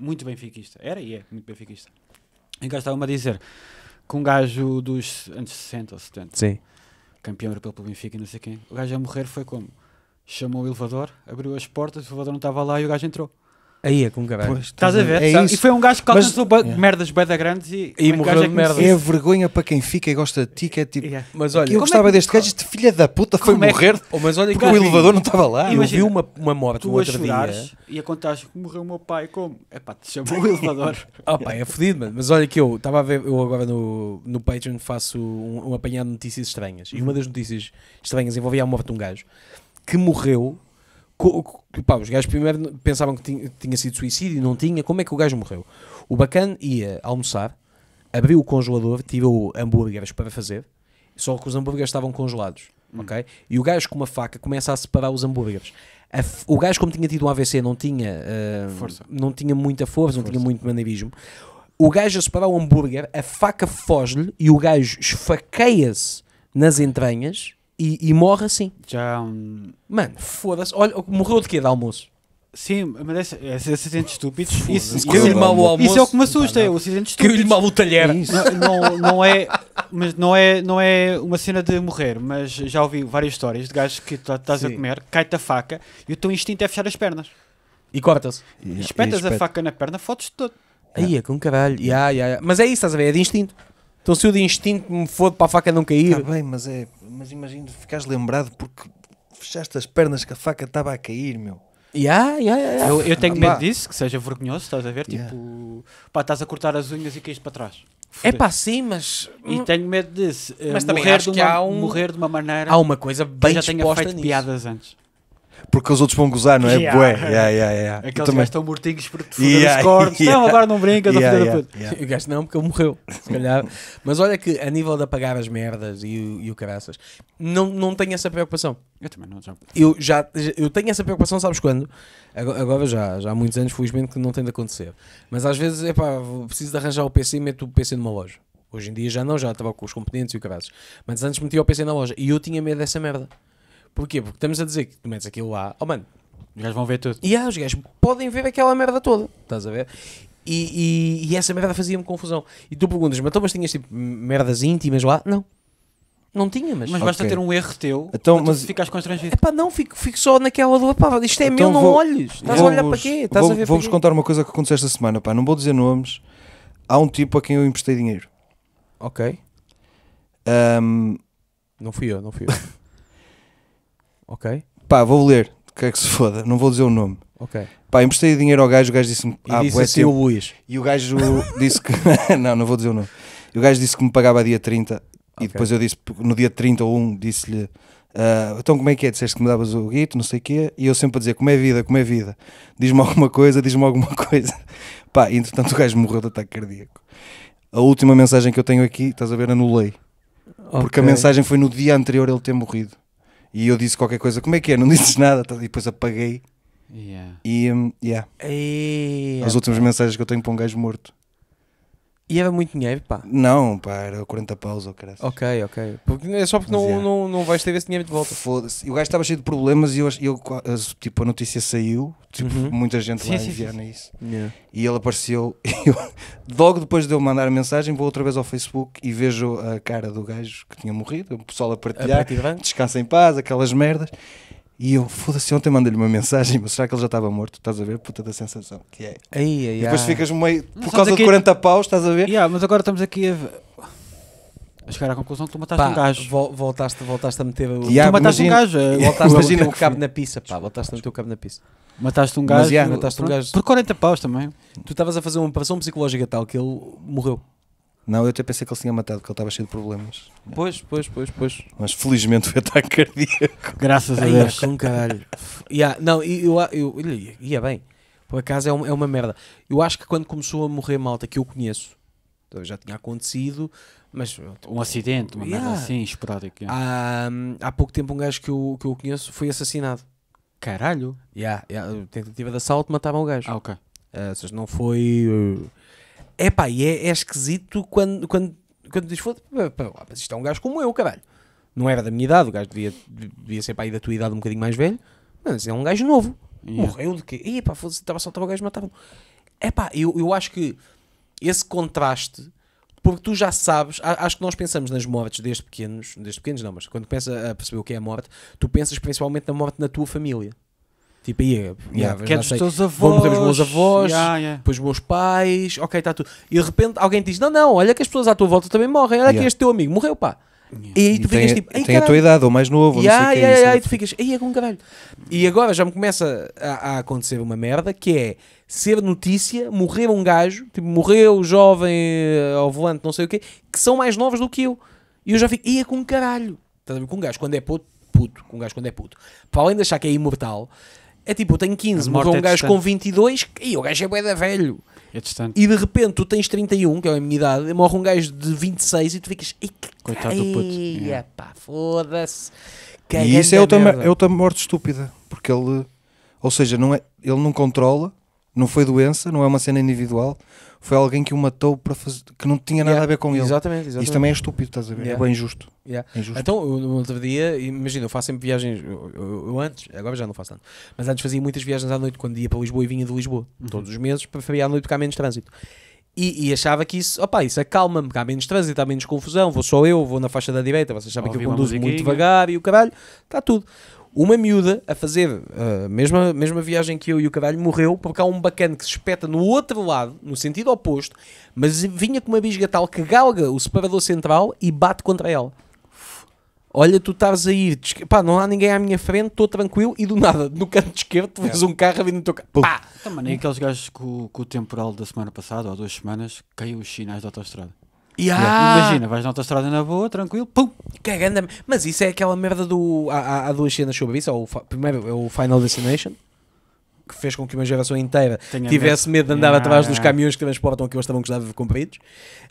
muito benfiquista. Era e é muito benfiquista. E o gajo estava-me a dizer que um gajo dos anos sessenta ou setenta, sim, campeão europeu pelo Benfica e não sei quem, o gajo a morrer foi como? Chamou o elevador, abriu as portas, o elevador não estava lá e o gajo entrou. Aí é com caralho. Estás a ver? É e foi um gajo que alcançou yeah. merdas bada grandes e, e morreu de merdas. É vergonha para quem fica e gosta de ti, que é tipo... Yeah. Mas olha, eu gostava é que... deste gajo, este filho da puta foi como morrer é que... mas olha, porque o elevador não estava lá. Eu vi uma, uma morte no outro dia. E a contar que morreu o meu pai como... Epá, te chamou o elevador. Oh pá, é fodido, mano. Mas olha que eu estava a ver, eu agora no, no Patreon faço um, um apanhado de notícias estranhas. E uma das notícias estranhas envolvia a morte de um gajo que morreu... Pá, os gajos primeiro pensavam que tinha, tinha sido suicídio e não tinha. Como é que o gajo morreu? O bacana ia almoçar, abriu o congelador, tirou hambúrgueres para fazer, só que os hambúrgueres estavam congelados, hum. ok? E o gajo com uma faca começa a separar os hambúrgueres. A, o gajo, como tinha tido um A V C, não tinha, uh, força. não tinha muita força, força, não tinha muito maneirismo. O gajo a separar o hambúrguer, a faca foge-lhe e o gajo esfaqueia-se nas entranhas. E, e morre assim. Já um... Mano, foda-se. Olha, morreu de quê? De almoço? Sim, mas é acidentes estúpidos. Isso, isso, isso, mal o almoço. Isso é o que me assusta. É o acidente estúpido. Que eu lhe mal o talher. Não, não, não, é, mas não, é, não é uma cena de morrer, mas já ouvi várias histórias de gajos que estás sim. a comer, cai-te a faca e o teu instinto é fechar as pernas. E corta-se. E espetas e a faca na perna, fotos de todo. Aí é com caralho. Yeah, yeah, yeah. Mas é isso, estás a ver? É de instinto. Então se eu de instinto me fode para a faca não cair... Tá bem, mas é... Mas imagino ficares lembrado porque fechaste as pernas que a faca estava a cair, meu. Yeah, yeah, yeah. Eu, eu tenho ah, medo pá. disso, que seja vergonhoso, estás a ver? Yeah. Tipo, pá, estás a cortar as unhas e caíste para trás. É pá, sim, mas... E tenho medo disso. Mas uh, também acho que uma, há um... Morrer de uma maneira... Há uma coisa bem disposta nisso. Eu já tenho feito piadas antes. Porque os outros vão gozar, não é? Yeah. Bué. Yeah, yeah, yeah. Aqueles gajos também... estão mortinhos porque te foderam yeah, os cortes. Yeah. Não, agora não brincas. Yeah, yeah, yeah, yeah. O gajo não, porque ele morreu. Se calhar. Mas olha que a nível de apagar as merdas e, e o caraças, não, não tenho essa preocupação. Eu também não. Já... Eu, já, eu tenho essa preocupação, sabes quando? Agora já, já há muitos anos, felizmente, que não tem de acontecer. Mas às vezes, é pá, preciso de arranjar o P C e meto o P C numa loja. Hoje em dia já não, já estava com os componentes e o caraças. Mas antes metia o P C na loja e eu tinha medo dessa merda. Porquê? Porque estamos a dizer que tu metes aquilo lá, oh mano, os gajos vão ver tudo. E yeah, os gajos podem ver aquela merda toda, estás a ver? E, e, e essa merda fazia-me confusão. E tu perguntas-me, então mas tinhas tipo merdas íntimas lá? Não. Não tinha, mas... Mas basta okay. ter um erro teu, então, mas tu ficas constrangido. Epá, não, fico, fico só naquela do... Pá, isto é então meu, vou, não olhes. Estás a olhar para quê? Vou-vos contar uma coisa que aconteceu esta semana, pá. Não vou dizer nomes. Há um tipo a quem eu emprestei dinheiro. Ok. Um... Não fui eu, não fui eu. Ok. Pá, vou ler, que é que se foda, não vou dizer o nome. Ok. Pá, emprestei dinheiro ao gajo, o gajo disse-me... Ah, disse assim o Luís. E o gajo disse que... não, não vou dizer o nome. E o gajo disse que me pagava a dia trinta, okay. E depois eu disse, no dia trinta ou um, disse-lhe... Uh, então como é que é? Disseste que me davas o guito, não sei o quê, e eu sempre a dizer, como é vida, como é vida? Diz-me alguma coisa, diz-me alguma coisa. Pá, e entretanto o gajo morreu de ataque cardíaco. A última mensagem que eu tenho aqui, estás a ver, anulei. Okay. Porque a mensagem foi no dia anterior ele ter morrido. E eu disse qualquer coisa, como é que é? Não dizes nada, e depois apaguei. Yeah. E um, yeah. E... as últimas mensagens que eu tenho para um gajo morto. E era muito dinheiro, pá? Não, pá, era quarenta paus ou caralho. Ok, ok. Porque é só porque não, yeah. não, não vais ter esse dinheiro de volta. Foda-se. O gajo estava cheio de problemas e eu, eu, tipo, a notícia saiu, tipo, uhum. muita gente sim, lá sim, em Viana sim. isso. Yeah. E ele apareceu. Eu, logo depois de eu mandar a mensagem, vou outra vez ao Facebook e vejo a cara do gajo que tinha morrido, o pessoal a partilhar, a partilhar. Descansa em paz, aquelas merdas. E eu, foda-se, ontem mandei-lhe uma mensagem, mas será que ele já estava morto? Estás a ver? Puta da sensação que é. Aí, aí, depois ficas meio, por causa aqui... de quarenta paus, estás a ver? Yeah, mas agora estamos aqui a... a chegar à conclusão que tu mataste pá, um gajo. Vol voltaste, voltaste a meter o... Yeah, tu mataste imagina... um gajo. Voltaste imagina a meter o cabo na pizza, pá. Voltaste a meter o cabo na pizza. Mataste um gajo. Mas, yeah, mataste um gajo. Por quarenta paus também. Tu estavas a fazer uma operação psicológica tal que ele morreu. Não, eu até pensei que ele se tinha matado, que ele estava cheio de problemas. Pois, pois, pois, pois. Mas felizmente foi ataque cardíaco. Graças a Deus. Com caralho. Yeah, não, eu, eu, eu, ia bem. Por acaso é uma, é uma merda. Eu acho que quando começou a morrer malta que eu conheço, já tinha acontecido, mas... Um acidente, uma yeah. merda assim, esporádica. Há, há pouco tempo um gajo que eu, que eu conheço foi assassinado. Caralho. Yeah, yeah, tentativa de assalto, matavam o gajo. Ah, ok. Uh, ou seja, não foi... Uh... É pá, e é, é esquisito quando, quando, quando diz foda, mas isto é um gajo como eu, caralho. Não era da minha idade, o gajo devia, devia ser para aí da tua idade um bocadinho mais velho, mas é um gajo novo. Yeah. Morreu de quê? E pá, foda-se, estava a soltar o gajo, matava-me. É pá, eu, eu acho que esse contraste, porque tu já sabes, acho que nós pensamos nas mortes desde pequenos, desde pequenos não, mas quando começas a perceber o que é a morte, tu pensas principalmente na morte na tua família. Tipo, ia, yeah, yeah, sei, teus avós, vou morrer os meus avós, yeah, yeah. depois os meus pais, ok, está tudo. E de repente alguém diz, não, não, olha que as pessoas à tua volta também morrem, olha yeah. que este teu amigo morreu, pá. Yeah. E aí tu e ficas tem, tipo, tem caralho. A tua idade, ou mais novo, yeah, não sei o yeah, que é yeah, isso. E tu ficas, aí é com caralho. E agora já me começa a, a acontecer uma merda, que é ser notícia, morrer um gajo, tipo, morreu jovem ao volante, não sei o quê, que são mais novos do que eu. E eu já fico, aí é com caralho. Estás a ver, com um gajo quando é puto, puto, com um gajo quando é puto. Para além de achar que é imortal... É tipo, eu tenho quinze, morreu um gajo com vinte e dois e o gajo é bué velho. É distante. E de repente tu tens trinta e um, que é a minha idade, morre um gajo de vinte e seis e tu ficas... Coitado do puto. Eia, pá, foda-se. E isso é outra, é outra morte estúpida. Porque ele... Ou seja, não é, ele não controla, não foi doença, não é uma cena individual. Foi alguém que o matou para fazer, que não tinha nada yeah, a ver com ele. Exatamente, exatamente. Isso também é estúpido, estás a ver? Yeah. É bem injusto. Yeah. injusto. Então, no outro dia, imagina, eu faço sempre viagens, eu, eu, eu antes, agora já não faço tanto, mas antes fazia muitas viagens à noite, quando ia para Lisboa e vinha de Lisboa, uhum. todos os meses, preferia à noite porque há menos trânsito. E, e achava que isso, opá, isso acalma-me, porque há menos trânsito, há menos confusão, vou só eu, vou na faixa da direita, vocês sabem que eu conduzo muito devagar e o caralho, está tudo. Uma miúda a fazer a mesma, mesma viagem que eu e o caralho morreu porque há um bacana que se espeta no outro lado, no sentido oposto, mas vinha com uma bisga tal que galga o separador central e bate contra ela. Olha, tu estás a ir, pá, não há ninguém à minha frente, estou tranquilo e do nada, no canto esquerdo, tu vês é. um carro a vir no teu carro. Pá! Também é aqueles gajos que o, que o temporal da semana passada, ou duas semanas, caiu os sinais da autostrada. Yeah. Imagina, vais na autostrada na boa, tranquilo, pum, cagando. Mas isso é aquela merda do... Há, há, há duas cenas sobre isso. O primeiro é o Final Destination, que fez com que uma geração inteira Tenha tivesse medo, medo de andar yeah, atrás yeah. dos caminhões que transportam aqueles tabancos de ave compridos.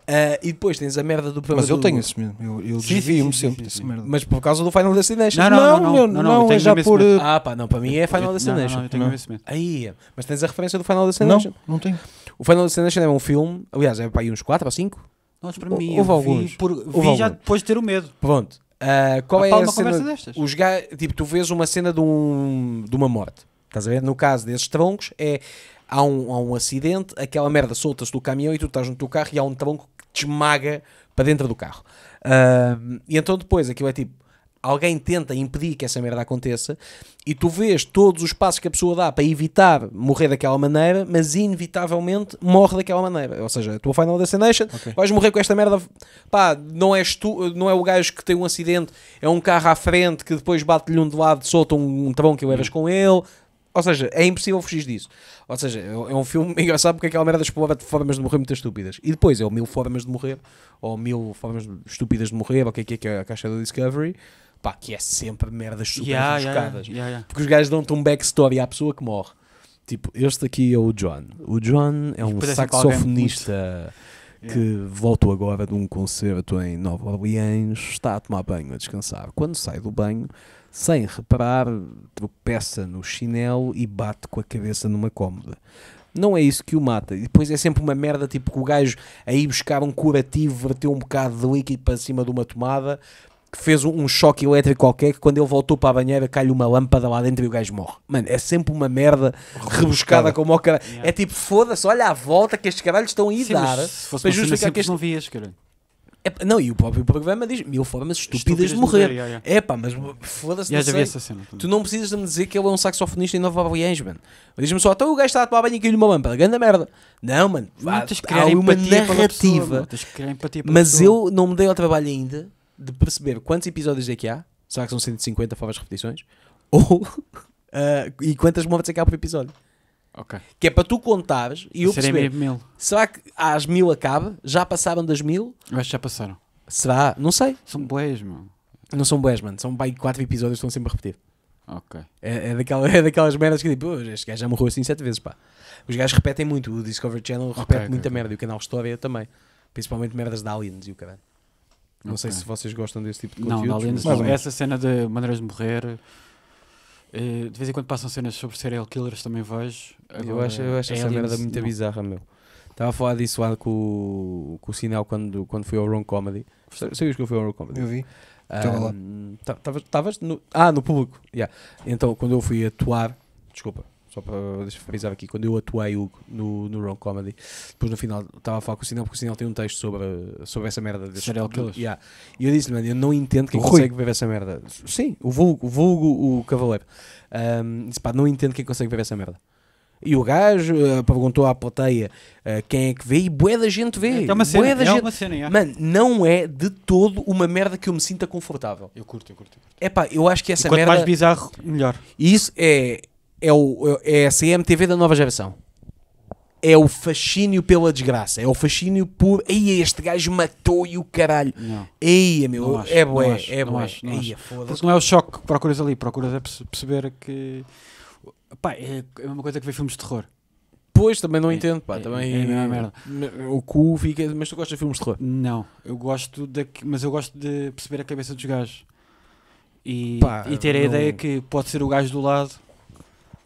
Uh, e depois tens a merda do... Mas eu do... tenho esse mesmo, eu, eu desvio-me sempre desse merda. Mas por causa do Final Destination. Não, não, não, não, não, não, não é já por... Uh... Ah pá, não, para mim é Final Destination. Não, não, não, eu tenho aí, mas tens a referência do Final Destination? Não, não tenho. O Final Destination é um filme, aliás, é para aí uns quatro ou cinco... Nós, para mim, houve eu alguns. vi, por, houve vi alguns. já depois de ter o medo. Pronto. Uh, qual é a cena? Conversa destas? Os ga... Tipo, tu vês uma cena de, um, de uma morte. Estás a ver? No caso desses troncos, é, há, um, há um acidente, aquela merda solta-se do caminhão e tu estás no teu carro e há um tronco que te esmaga para dentro do carro. Uh, e então depois aquilo é tipo, alguém tenta impedir que essa merda aconteça e tu vês todos os passos que a pessoa dá para evitar morrer daquela maneira, mas inevitavelmente morre daquela maneira. Ou seja, a tua Final Destination, okay. vais morrer com esta merda. Pá, não és tu, não é o gajo que tem um acidente, é um carro à frente que depois bate-lhe um de lado, solta um, um tronco e levas com ele. Ou seja, é impossível fugir disso. Ou seja, é um filme engraçado porque aquela merda explora de formas de morrer muito estúpidas. E depois é o mil formas de morrer, ou mil formas estúpidas de morrer, ou o que é que é a caixa do Discovery. Pá, que é sempre merdas super yeah, buscadas. Yeah, yeah, yeah. Porque os gajos dão-te um backstory à pessoa que morre. Tipo, este aqui é o John. O John é um saxofonista que yeah. voltou agora de um concerto em Nova Orleans, está a tomar banho, a descansar. Quando sai do banho, sem reparar, tropeça no chinelo e bate com a cabeça numa cômoda. Não é isso que o mata. E depois é sempre uma merda, tipo que o gajo aí buscava um curativo, verteu um bocado de líquido para cima de uma tomada, que fez um choque elétrico qualquer, que quando ele voltou para a banheira cai-lhe uma lâmpada lá dentro e o gajo morre. Mano, é sempre uma merda rebuscada, rebuscada como o caralho. Yeah. É tipo, foda-se, olha à volta que estes caralhos estão a ir Sim, dar. Se fosse para justificar que este... não vias, caralho. É, não, e o próprio programa diz mil formas estúpidas, estúpidas de morrer. De morrer yeah, yeah. É pá, mas foda-se, não tu não precisas de me dizer que ele é um saxofonista em Nova Orleans, mano. Diz-me só, então o gajo está a tomar banho e caiu-lhe uma lâmpada, grande merda. Não, mano, há, há uma narrativa. Pessoa, mas eu não me dei ao trabalho ainda de perceber quantos episódios é que há, será que são cento e cinquenta fora as repetições, ou uh, e quantas mortes é que há por episódio. Okay. Que é para tu contares e eu perceber, mil. Será que às mil acaba? Já passaram das mil? Eu acho que já passaram. Será? Não sei. São boés, mano. Não são boés, mano. São bem quatro episódios que estão sempre a repetir. Okay. É, é, daquela, é daquelas merdas que tipo, este gajo já morreu assim sete vezes, pá. Os gajos repetem muito. O Discovery Channel repete okay, okay, muita okay. merda. E o canal História também. Principalmente merdas de aliens e o caralho. Não okay. sei se vocês gostam desse tipo de conteúdo. Não, de aliens, mas não. Essa cena de maneiras de morrer... Uh, de vez em quando passam cenas sobre serial killers, também vejo. Agora, eu acho, eu acho essa merda muito não. bizarra, meu. Estava a falar disso lá com, com o Sinel quando, quando fui ao Wrong Comedy. Sabias que eu fui ao Wrong Comedy? Eu vi. Estavas um, no... Ah, no público. Yeah. Então, quando eu fui atuar... Desculpa, só para frisar aqui. Quando eu atuei Hugo, no, no Wrong Comedy, depois no final estava a falar com o Sinel, porque o Sinel tem um texto sobre, sobre essa merda. Desse serial killers. Yeah. E eu disse-lhe, mano, eu não entendo quem consegue ver essa merda. Sim, o vulgo, o, vulgo, o cavaleiro. Um, disse, pá, não entendo quem consegue ver essa merda. E o gajo uh, perguntou à plateia uh, quem é que vê e bué da gente vê. É uma cena, é gente... uma cena é. Mano, não é de todo uma merda que eu me sinta confortável. Eu curto, eu curto. É pá, eu acho que essa merda... quanto mais bizarro, melhor. Isso é... É, o, é a C M T V da nova geração. É o fascínio pela desgraça. É o fascínio por... Ei, este gajo matou e o caralho. Não. Ei, meu... Não acho, é bué, não acho, é bué. Ei, foda-se. Porque não é o choque que procuras ali. Procuras é perceber que... Pá, é a mesma coisa que ver filmes de terror. Pois, também não é, entendo. Pá, é, também... É, é, é merda. O cu fica... Mas tu gostas de filmes de terror? Não. Eu gosto de... Mas eu gosto de perceber a cabeça dos gajos. E, pá, e ter a não... ideia que pode ser o gajo do lado...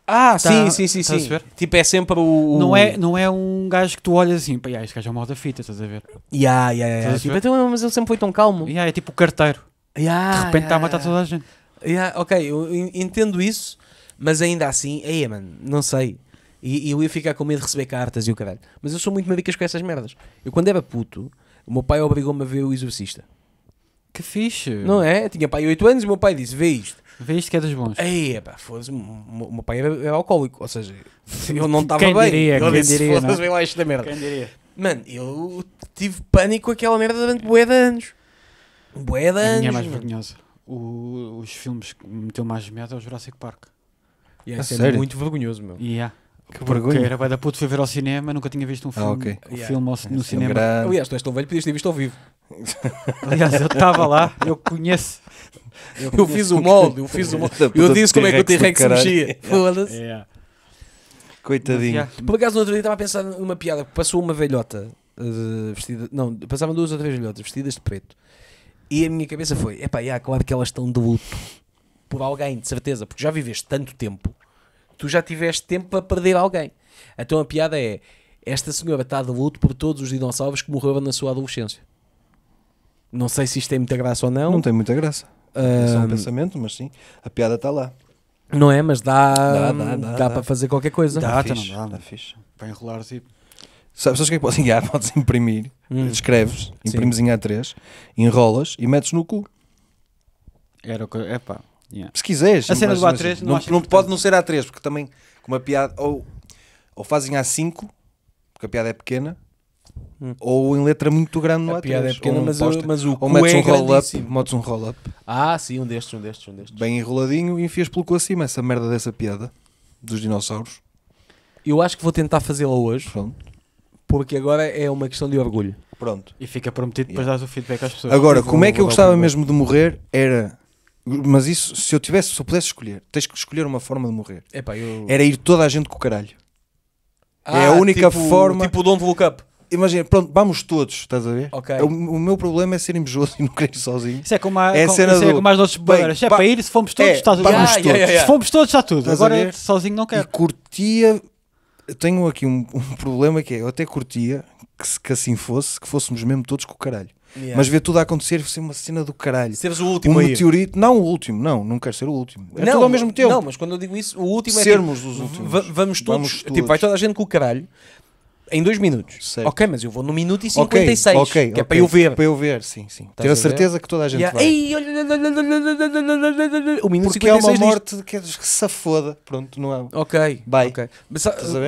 Ah, tá, sim, sim, sim, sim. Tipo, é sempre o... o... Não, é, não é um gajo que tu olhas assim, pá, yeah, este gajo é um mal da fita, estás a ver? Yeah, yeah, yeah. Tipo, então, mas ele sempre foi tão calmo. Yeah, é tipo o carteiro. Yeah, de repente está yeah, a matar toda a gente. Yeah, ok, eu entendo isso, mas ainda assim, aí, mano, não sei. E eu ia ficar com medo de receber cartas e o caralho. Mas eu sou muito maricas com essas merdas. Eu quando era puto, o meu pai obrigou-me a ver O Exorcista. Que fixe. Não é? Eu tinha pai oito anos e o meu pai disse, vê isto. Vê isto que é dos bons. Aí, pá, foda-se, o meu pai era, era alcoólico, ou seja, eu não estava bem. Diria, eu disse, diria, foda-se, vem lá isto da merda. Quem diria? Mano, eu tive pânico com aquela merda durante bué de anos. Bué de anos. A minha é mais vergonhosa. O, os filmes que me meteu mais medo é o Jurassic Park. E yeah, é muito vergonhoso, meu. Yeah. Que vergonha. Era bué da puta, fui ver ao cinema, nunca tinha visto um filme, ah, okay. um yeah. filme ao, no é cinema. Grande. Aliás, tu és tão velho, podias ter visto ao vivo. Aliás, eu estava lá, eu conheço. Eu, eu fiz o molde, eu fiz o molde. Eu disse como é que o T-Rex se mexia. Foda-se. Yeah. Coitadinho. Yeah. Por acaso, no outro dia estava a pensar numa piada que passou uma velhota uh, vestida. Não, passavam duas ou três velhotas vestidas de preto. E a minha cabeça foi: é pá, yeah, claro que elas estão de luto por alguém, de certeza, porque já viveste tanto tempo, tu já tiveste tempo para perder alguém. Então a piada é: esta senhora está de luto por todos os dinossauros que morreram na sua adolescência. Não sei se isto tem muita graça ou não. Não tem muita graça. É só um pensamento, mas sim, a piada está lá. Não é? Mas dá, dá, dá, dá, dá para fazer qualquer coisa. Dá, dá, fixe. Não dá, dá fixe. Para enrolar, tipo. Sabes o que é que podes enviar? Podes imprimir, hum. escreves, imprimes em A três, enrolas e metes no cu. Era o que. É pá. Yeah. Se quiseres. A cena do A três não, não, não pode não ser A três, porque também, com uma piada, ou, ou fazem A cinco, porque a piada é pequena. Hum. Ou em letra muito grande no A três. A piada é pequena, ou mas, o, mas o ou metes é um roll-up, metes um roll-up. Ah, sim, um destes, um destes, um destes. Bem enroladinho e enfias pelo cu acima, essa merda dessa piada dos dinossauros. Eu acho que vou tentar fazê-la hoje. Pronto. Porque agora é uma questão de orgulho. Pronto. E fica prometido depois yeah. dar o feedback às pessoas. Agora, como é que eu gostava mesmo de morrer era... Mas isso, se eu tivesse, se eu pudesse escolher, tens que escolher uma forma de morrer. Epá, eu... Era ir toda a gente com o caralho. Ah, é a única tipo, forma... Tipo o Don't Look Up. Imagina, pronto, vamos todos, estás a ver? Okay. O, o meu problema é ser invejoso e não querer ir sozinho. Isso é como, a, é com, cena isso do... é como as nossas beiras. É para ir, se fomos todos, é, está tudo. Yeah, yeah, yeah. Se fomos todos, está tudo. Estás agora sozinho não quero. E curtia eu tenho aqui um, um problema que é, eu até curtia que, que assim fosse, que fôssemos mesmo todos com o caralho. Yeah. Mas ver tudo a acontecer foi uma cena do caralho. Seres o último. Um meteorito. Não o último, não, não quero ser o último. É não, tudo ao mesmo tempo. Não, mas quando eu digo isso, o último é sermos tipo, os últimos. Va vamos todos, vamos tipo, todos. Vai toda a gente com o caralho em dois minutos. Certo. Ok, mas eu vou no minuto e cinquenta e seis. Okay, okay, que okay. É para eu ver. Para eu ver, sim, sim. Ter a certeza que toda a gente yeah. vai. Ei, olha, o minuto porque cinquenta e seis é uma morte que se foda. Pronto, não é. Ok, vai. Okay. Mas,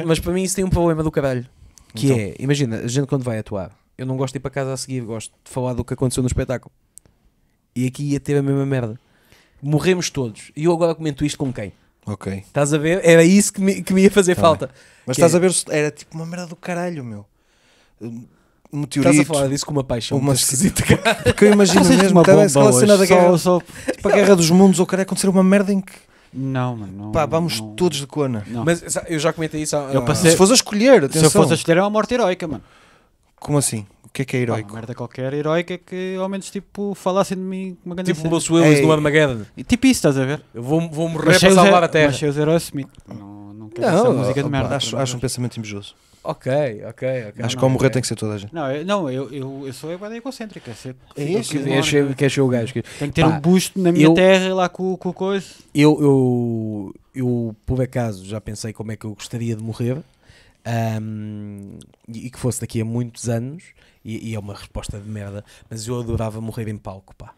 mas para mim isso tem um problema do caralho. Que então. É, imagina, a gente quando vai atuar, eu não gosto de ir para casa a seguir, gosto de falar do que aconteceu no espetáculo. E aqui ia ter a mesma merda. Morremos todos. E eu agora comento isto com quem? Ok. Estás a ver? Era isso que me, que me ia fazer também. Falta. Mas que estás é... a ver? Era tipo uma merda do caralho, meu. Um meteorito. Estás a falar disso com uma paixão. Uma esquisita. Porque eu imagino mesmo aquela cena da guerra. Só, só... Tipo a guerra dos mundos, ou caralho, acontecer uma merda em que... Não, mano. Pá, vamos não, todos de cona. Não. Mas eu já comentei isso. Eu passei... Se fosse a escolher, atenção. Se eu fosse a escolher, é uma morte heroica, mano. Como assim? O que é que é heroico? Pá, uma merda qualquer heroica que ao menos tipo falassem de mim uma grande tipo o Bruce Willis do Armageddon. Tipo isso, estás a ver? Eu vou, vou morrer para salvar a terra. Mas os heróis Smith. Não, não quero não, essa música de merda. Acho, acho um pensamento invejoso. Ok, ok, ok. Acho não, que ao morrer okay. tem que ser toda a gente. Não, eu, não, eu, eu, eu sou a guarda egocêntrica. É isso? Quer ser o gajo. Tem que ter pá, um busto na minha eu, terra lá com, com o coisa. Eu, eu, eu, por acaso, já pensei como é que eu gostaria de morrer. Um, e que fosse daqui a muitos anos e, e é uma resposta de merda, mas eu adorava morrer em palco, pá.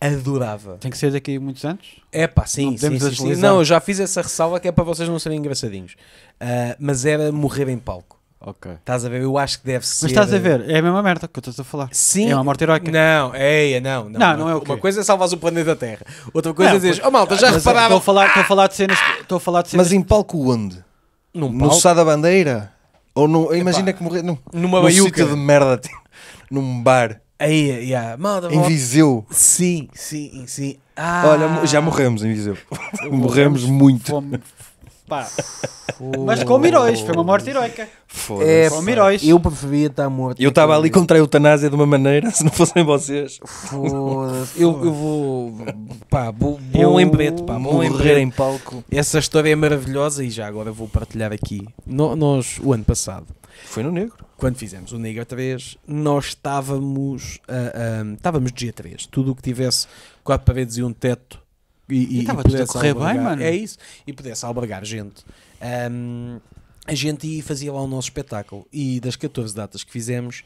Adorava. Tem que ser daqui a muitos anos? É pá, sim, não, sim, sim, sim. Não, eu já fiz essa ressalva que é para vocês não serem engraçadinhos, uh, mas era morrer em palco. Ok. Estás a ver? Eu acho que deve ser. Mas estás a ver? É a mesma merda que eu estou a falar. Sim. É uma morte heroica. Não, é, não, não. Não, não é o quê? Uma coisa é salvares o planeta Terra, outra coisa não, é dizer, oh malta, já repararam. Estou a falar, estou a falar de cenas, estou a falar de cenas. Mas em palco onde? Num no Sada da Bandeira? Ou no, imagina que morrer num, numa num sítio de merda, num bar. Aí, yeah. Malda, em Viseu. Sim, sim, sim. Ah. Olha, já morremos em Viseu. Morremos, morremos muito. Fome. Pá. Oh. Mas como heróis, foi uma morte heroica. Foda-se. É, como heróis. Eu preferia estar morto. Eu estava ali contra a eutanásia de uma maneira, se não fossem vocês. Foda-se. Eu, eu vou. Pá, bom lembrete, pá. Bom lembrete em palco. Essa história é maravilhosa e já agora vou partilhar aqui. No, nós, o ano passado. Foi no Negro. Quando fizemos o Negro outra vez, nós estávamos. Uh, um, estávamos de G três. Tudo o que tivesse quatro paredes e um teto. E, e, e, e pudesse correr bem, mano. É isso. E pudesse albergar gente. Um, a gente fazia lá o nosso espetáculo. E das catorze datas que fizemos,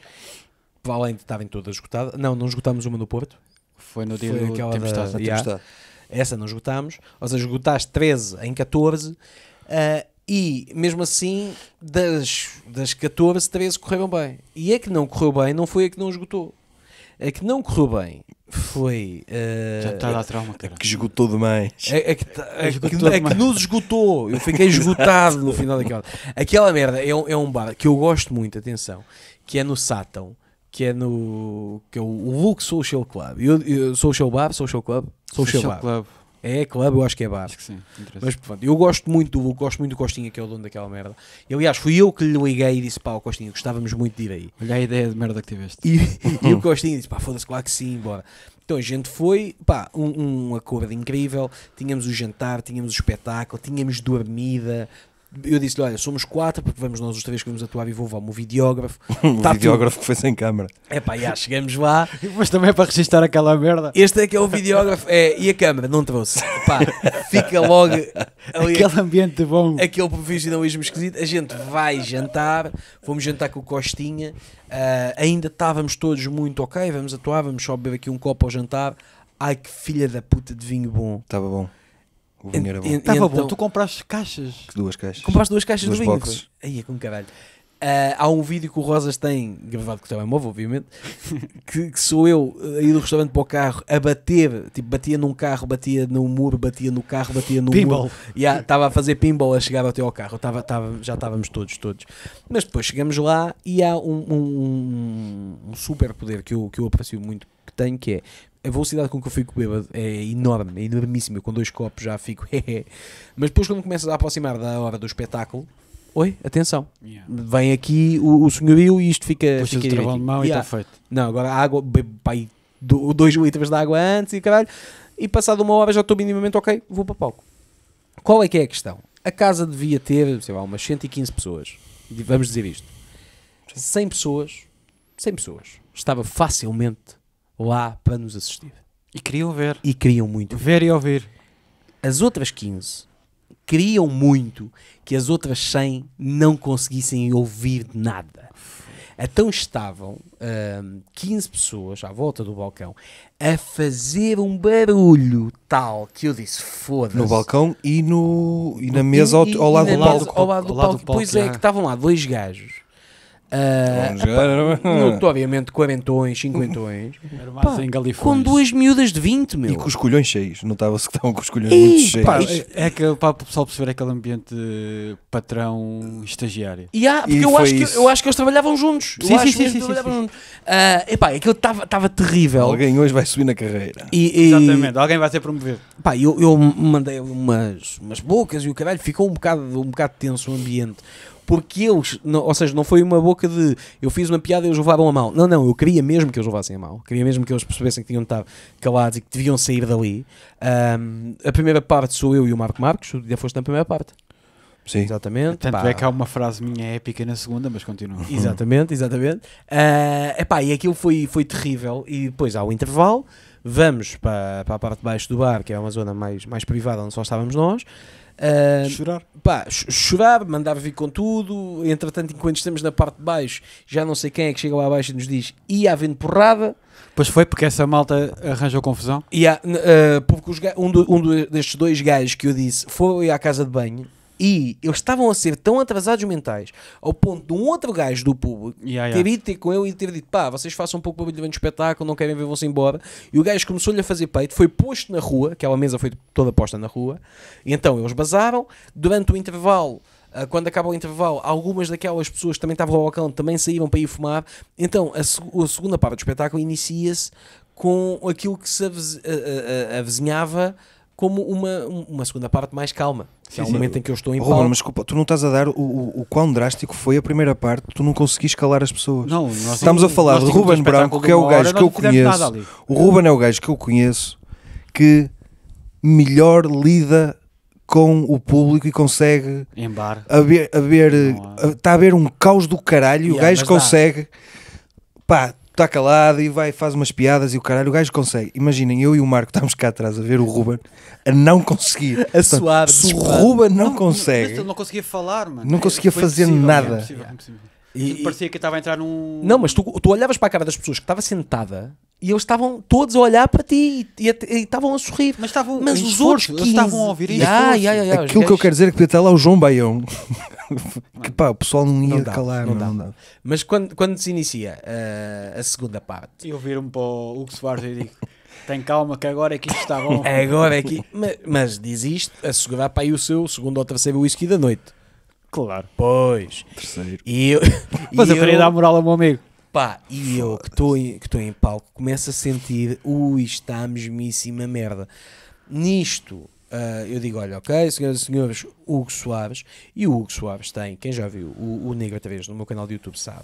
para além de estarem todas esgotadas, não, não esgotámos uma no Porto. Foi no dia Foi do tempestade. Da, yeah, essa não esgotámos. Ou seja, esgotaste treze em catorze. Uh, e mesmo assim, das, das catorze, treze correram bem. E a que não correu bem não foi a que não esgotou. A que não correu bem foi... Uh, Já está lá a trauma, cara. A que esgotou demais. A, a, que, a, a, esgotou a, que, demais. A que nos esgotou. Eu fiquei esgotado no final daquela. Aquela merda é um, é um bar que eu gosto muito, atenção, que é no Sátão, que é no... que é o Luke Social Club. Eu, eu, social Bar, Social Club? Social, social bar. Club. É club, eu acho que é bar. Acho que sim. Mas pronto, eu gosto muito do Luke, gosto muito do Costinha, que é o dono daquela merda. E, aliás, fui eu que lhe liguei e disse, pá, o Costinha, gostávamos muito de ir aí. Olha a ideia de merda que tiveste. E, e o Costinha disse, pá, foda-se, claro que sim, bora. Então a gente foi, pá, um, um acordo incrível, tínhamos o jantar, tínhamos o espetáculo, tínhamos dormida... Eu disse-lhe, olha, somos quatro, porque vamos nós os três que vamos atuar e vou levar o videógrafo. O tá videógrafo tudo. Que foi sem câmara. É pá, já chegamos lá. Mas também é para registrar aquela merda. Este é que é o videógrafo. É, e a câmara? Não trouxe. Pá, fica logo ali. Aquele ambiente bom. Aquele profissionalismo esquisito. A gente vai jantar, fomos jantar com o Costinha. Uh, ainda estávamos todos muito ok, vamos atuar, vamos só beber aqui um copo ao jantar. Ai que filha da puta de vinho bom. Estava bom. O vinho era bom. Estava então, bom, tu compraste caixas. Duas caixas. Compraste duas caixas duas de vinho. Aí é como caralho. Uh, há um vídeo que o Rosas tem, gravado com o telemóvel, obviamente, que, que sou eu aí do restaurante para o carro a bater, tipo, batia num carro, batia num muro, batia no carro, batia no pinball. Muro. E yeah, estava a fazer pinball a chegar até ao carro. Tava, tava, já estávamos todos, todos. Mas depois chegamos lá e há um, um, um super poder que eu, que eu aprecio muito que tenho, que é... A velocidade com que eu fico bêbado é enorme, é enormíssima. Eu com dois copos já fico. Mas depois, quando começas a aproximar da hora do espetáculo, oi, atenção, yeah. Vem aqui o, o senhorio e isto fica. Puxa fica o de mão e está feito. Não, agora a água, bebo pai, dois litros de água antes e caralho. E passado uma hora já estou minimamente ok, vou para palco. Qual é que é a questão? a casa devia ter, sei lá, umas cento e quinze pessoas, vamos dizer isto, cem pessoas, cem pessoas, estava facilmente lá para nos assistir. E queriam ver. E queriam muito. Ver e ouvir. As outras quinze queriam muito que as outras cem não conseguissem ouvir nada. Então estavam hum, quinze pessoas à volta do balcão a fazer um barulho tal que eu disse, foda-se. No balcão e, no, e na mesa ao, ao lado do palco. Ao lado do palco. Pois é, que estavam lá dois gajos. Uh, notoriamente quarentões, cinquentões, pá, com duas miúdas de vinte, meu. E com os colhões cheios, notava-se que estavam com os colhões muito cheios. Pá, é, é aquele, para o pessoal perceber aquele ambiente de patrão estagiário. Yeah, porque e eu, acho que, eu acho que eles trabalhavam juntos. Sim, eu sim, acho sim, sim, trabalhavam sim, juntos. Uh, epá, aquilo estava terrível. Alguém hoje vai subir na carreira. E, e... Exatamente, alguém vai ser promovido. Pá, eu, eu mandei umas, umas bocas e o caralho, ficou um bocado, um bocado tenso o ambiente. Porque eles, não, ou seja, não foi uma boca de eu fiz uma piada e eles levaram a mal. Não, não, eu queria mesmo que eles levassem a mal. Queria mesmo que eles percebessem que tinham de estar calados e que deviam sair dali. Um, a primeira parte sou eu e o Marco Marques, tu já foste na primeira parte. Sim. Exatamente. Tanto pá. É que há uma frase minha épica na segunda, mas continua. Exatamente, exatamente. Uh, epá, e aquilo foi, foi terrível. E depois há o intervalo, vamos para, para a parte de baixo do bar, que é uma zona mais, mais privada onde só estávamos nós. Uh, chorar, pá, ch chorar, mandar vir com tudo. Entretanto, enquanto estamos na parte de baixo, já não sei quem é que chega lá abaixo e nos diz: ia havendo porrada. Pois foi, porque essa malta arranjou confusão. Yeah, uh, porque os um, do, um destes dois gajos que eu disse foi à casa de banho e eles estavam a ser tão atrasados mentais ao ponto de um outro gajo do público yeah, ter yeah. ido ter com ele e ter dito: pá, vocês façam um pouco para o brilho do espetáculo, não querem ver, vão-se embora. E o gajo começou-lhe a fazer peito, foi posto na rua, aquela mesa foi toda posta na rua. E então eles bazaram. Durante o intervalo, quando acaba o intervalo, algumas daquelas pessoas que também estavam ao balcão também saíram para ir fumar. Então a, seg a segunda parte do espetáculo inicia-se com aquilo que se avizinhava como uma, uma segunda parte mais calma. Sim, é um momento em que eu estou em Rúben, palco. Mas desculpa, tu não estás a dar o, o, o quão drástico foi a primeira parte, tu não conseguiste calar as pessoas. Não, nós estamos não, a falar de Rúben Branco, que é o gajo que eu conheço. O Rúben é o gajo que eu conheço que melhor lida com o público e consegue em bar. A ver, a ver, está a haver um caos do caralho e yeah, o gajo consegue dá. pá, está calado e vai, faz umas piadas e o caralho, o gajo consegue. Imaginem, eu e o Marco estamos cá atrás a ver o Rúben a não conseguir. A suar. Se o Rúben não, não consegue... Não, não conseguia falar, mano. Não conseguia foi fazer impossível, nada. É impossível, é impossível. E, e, parecia que estava a entrar num... Não, mas tu, tu olhavas para a cara das pessoas que estava sentada e eles estavam todos a olhar para ti e estavam a sorrir. Mas, tavam, mas os outros que estavam a ouvir isso. Yeah, yeah, yeah, yeah, aquilo que eu quero dizer é que podia estar lá o João Baião. Que pá, o pessoal não ia não dá, calar. Não, não, dá, não, dá. não dá. Mas quando, quando se inicia uh, a segunda parte... Eu viro-me para o Hugo Soares e digo... Tem calma que agora é que isto está bom. Agora é que... Mas, mas diz isto, assegurar para aí o seu segundo ou terceiro whisky da noite. Claro. Pois. Terceiro. E eu, mas eu queria dar moral ao meu amigo. Pá, e eu que estou em, em palco começo a sentir, ui, está mesmíssima merda. Nisto, uh, eu digo, olha, ok, senhoras e senhores, Hugo Soares, e o Hugo Soares tem, quem já viu o, o Negro outra vez no meu canal de YouTube sabe,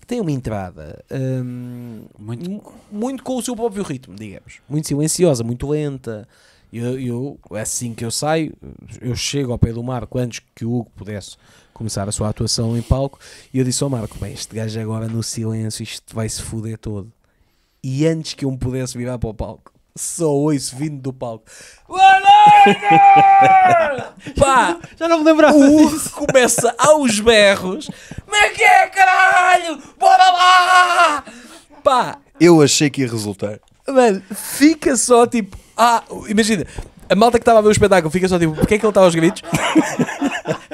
que tem uma entrada um, muito... muito com o seu próprio ritmo, digamos, muito silenciosa, muito lenta. Eu, eu, assim que eu saio, eu chego ao pé do Marco antes que o Hugo pudesse começar a sua atuação em palco e eu disse ao Marco, bem, este gajo agora no silêncio, isto vai se foder todo. E antes que eu me pudesse virar para o palco, só ouço vindo do palco: boa noite! Pá, já não me lembrava disso. Começa aos berros: mas que é, caralho? Bora lá! Pá, eu achei que ia resultar. Mano, fica só tipo... Ah, imagina, a malta que estava a ver o espetáculo fica só tipo, porque é que ele estava aos gritos?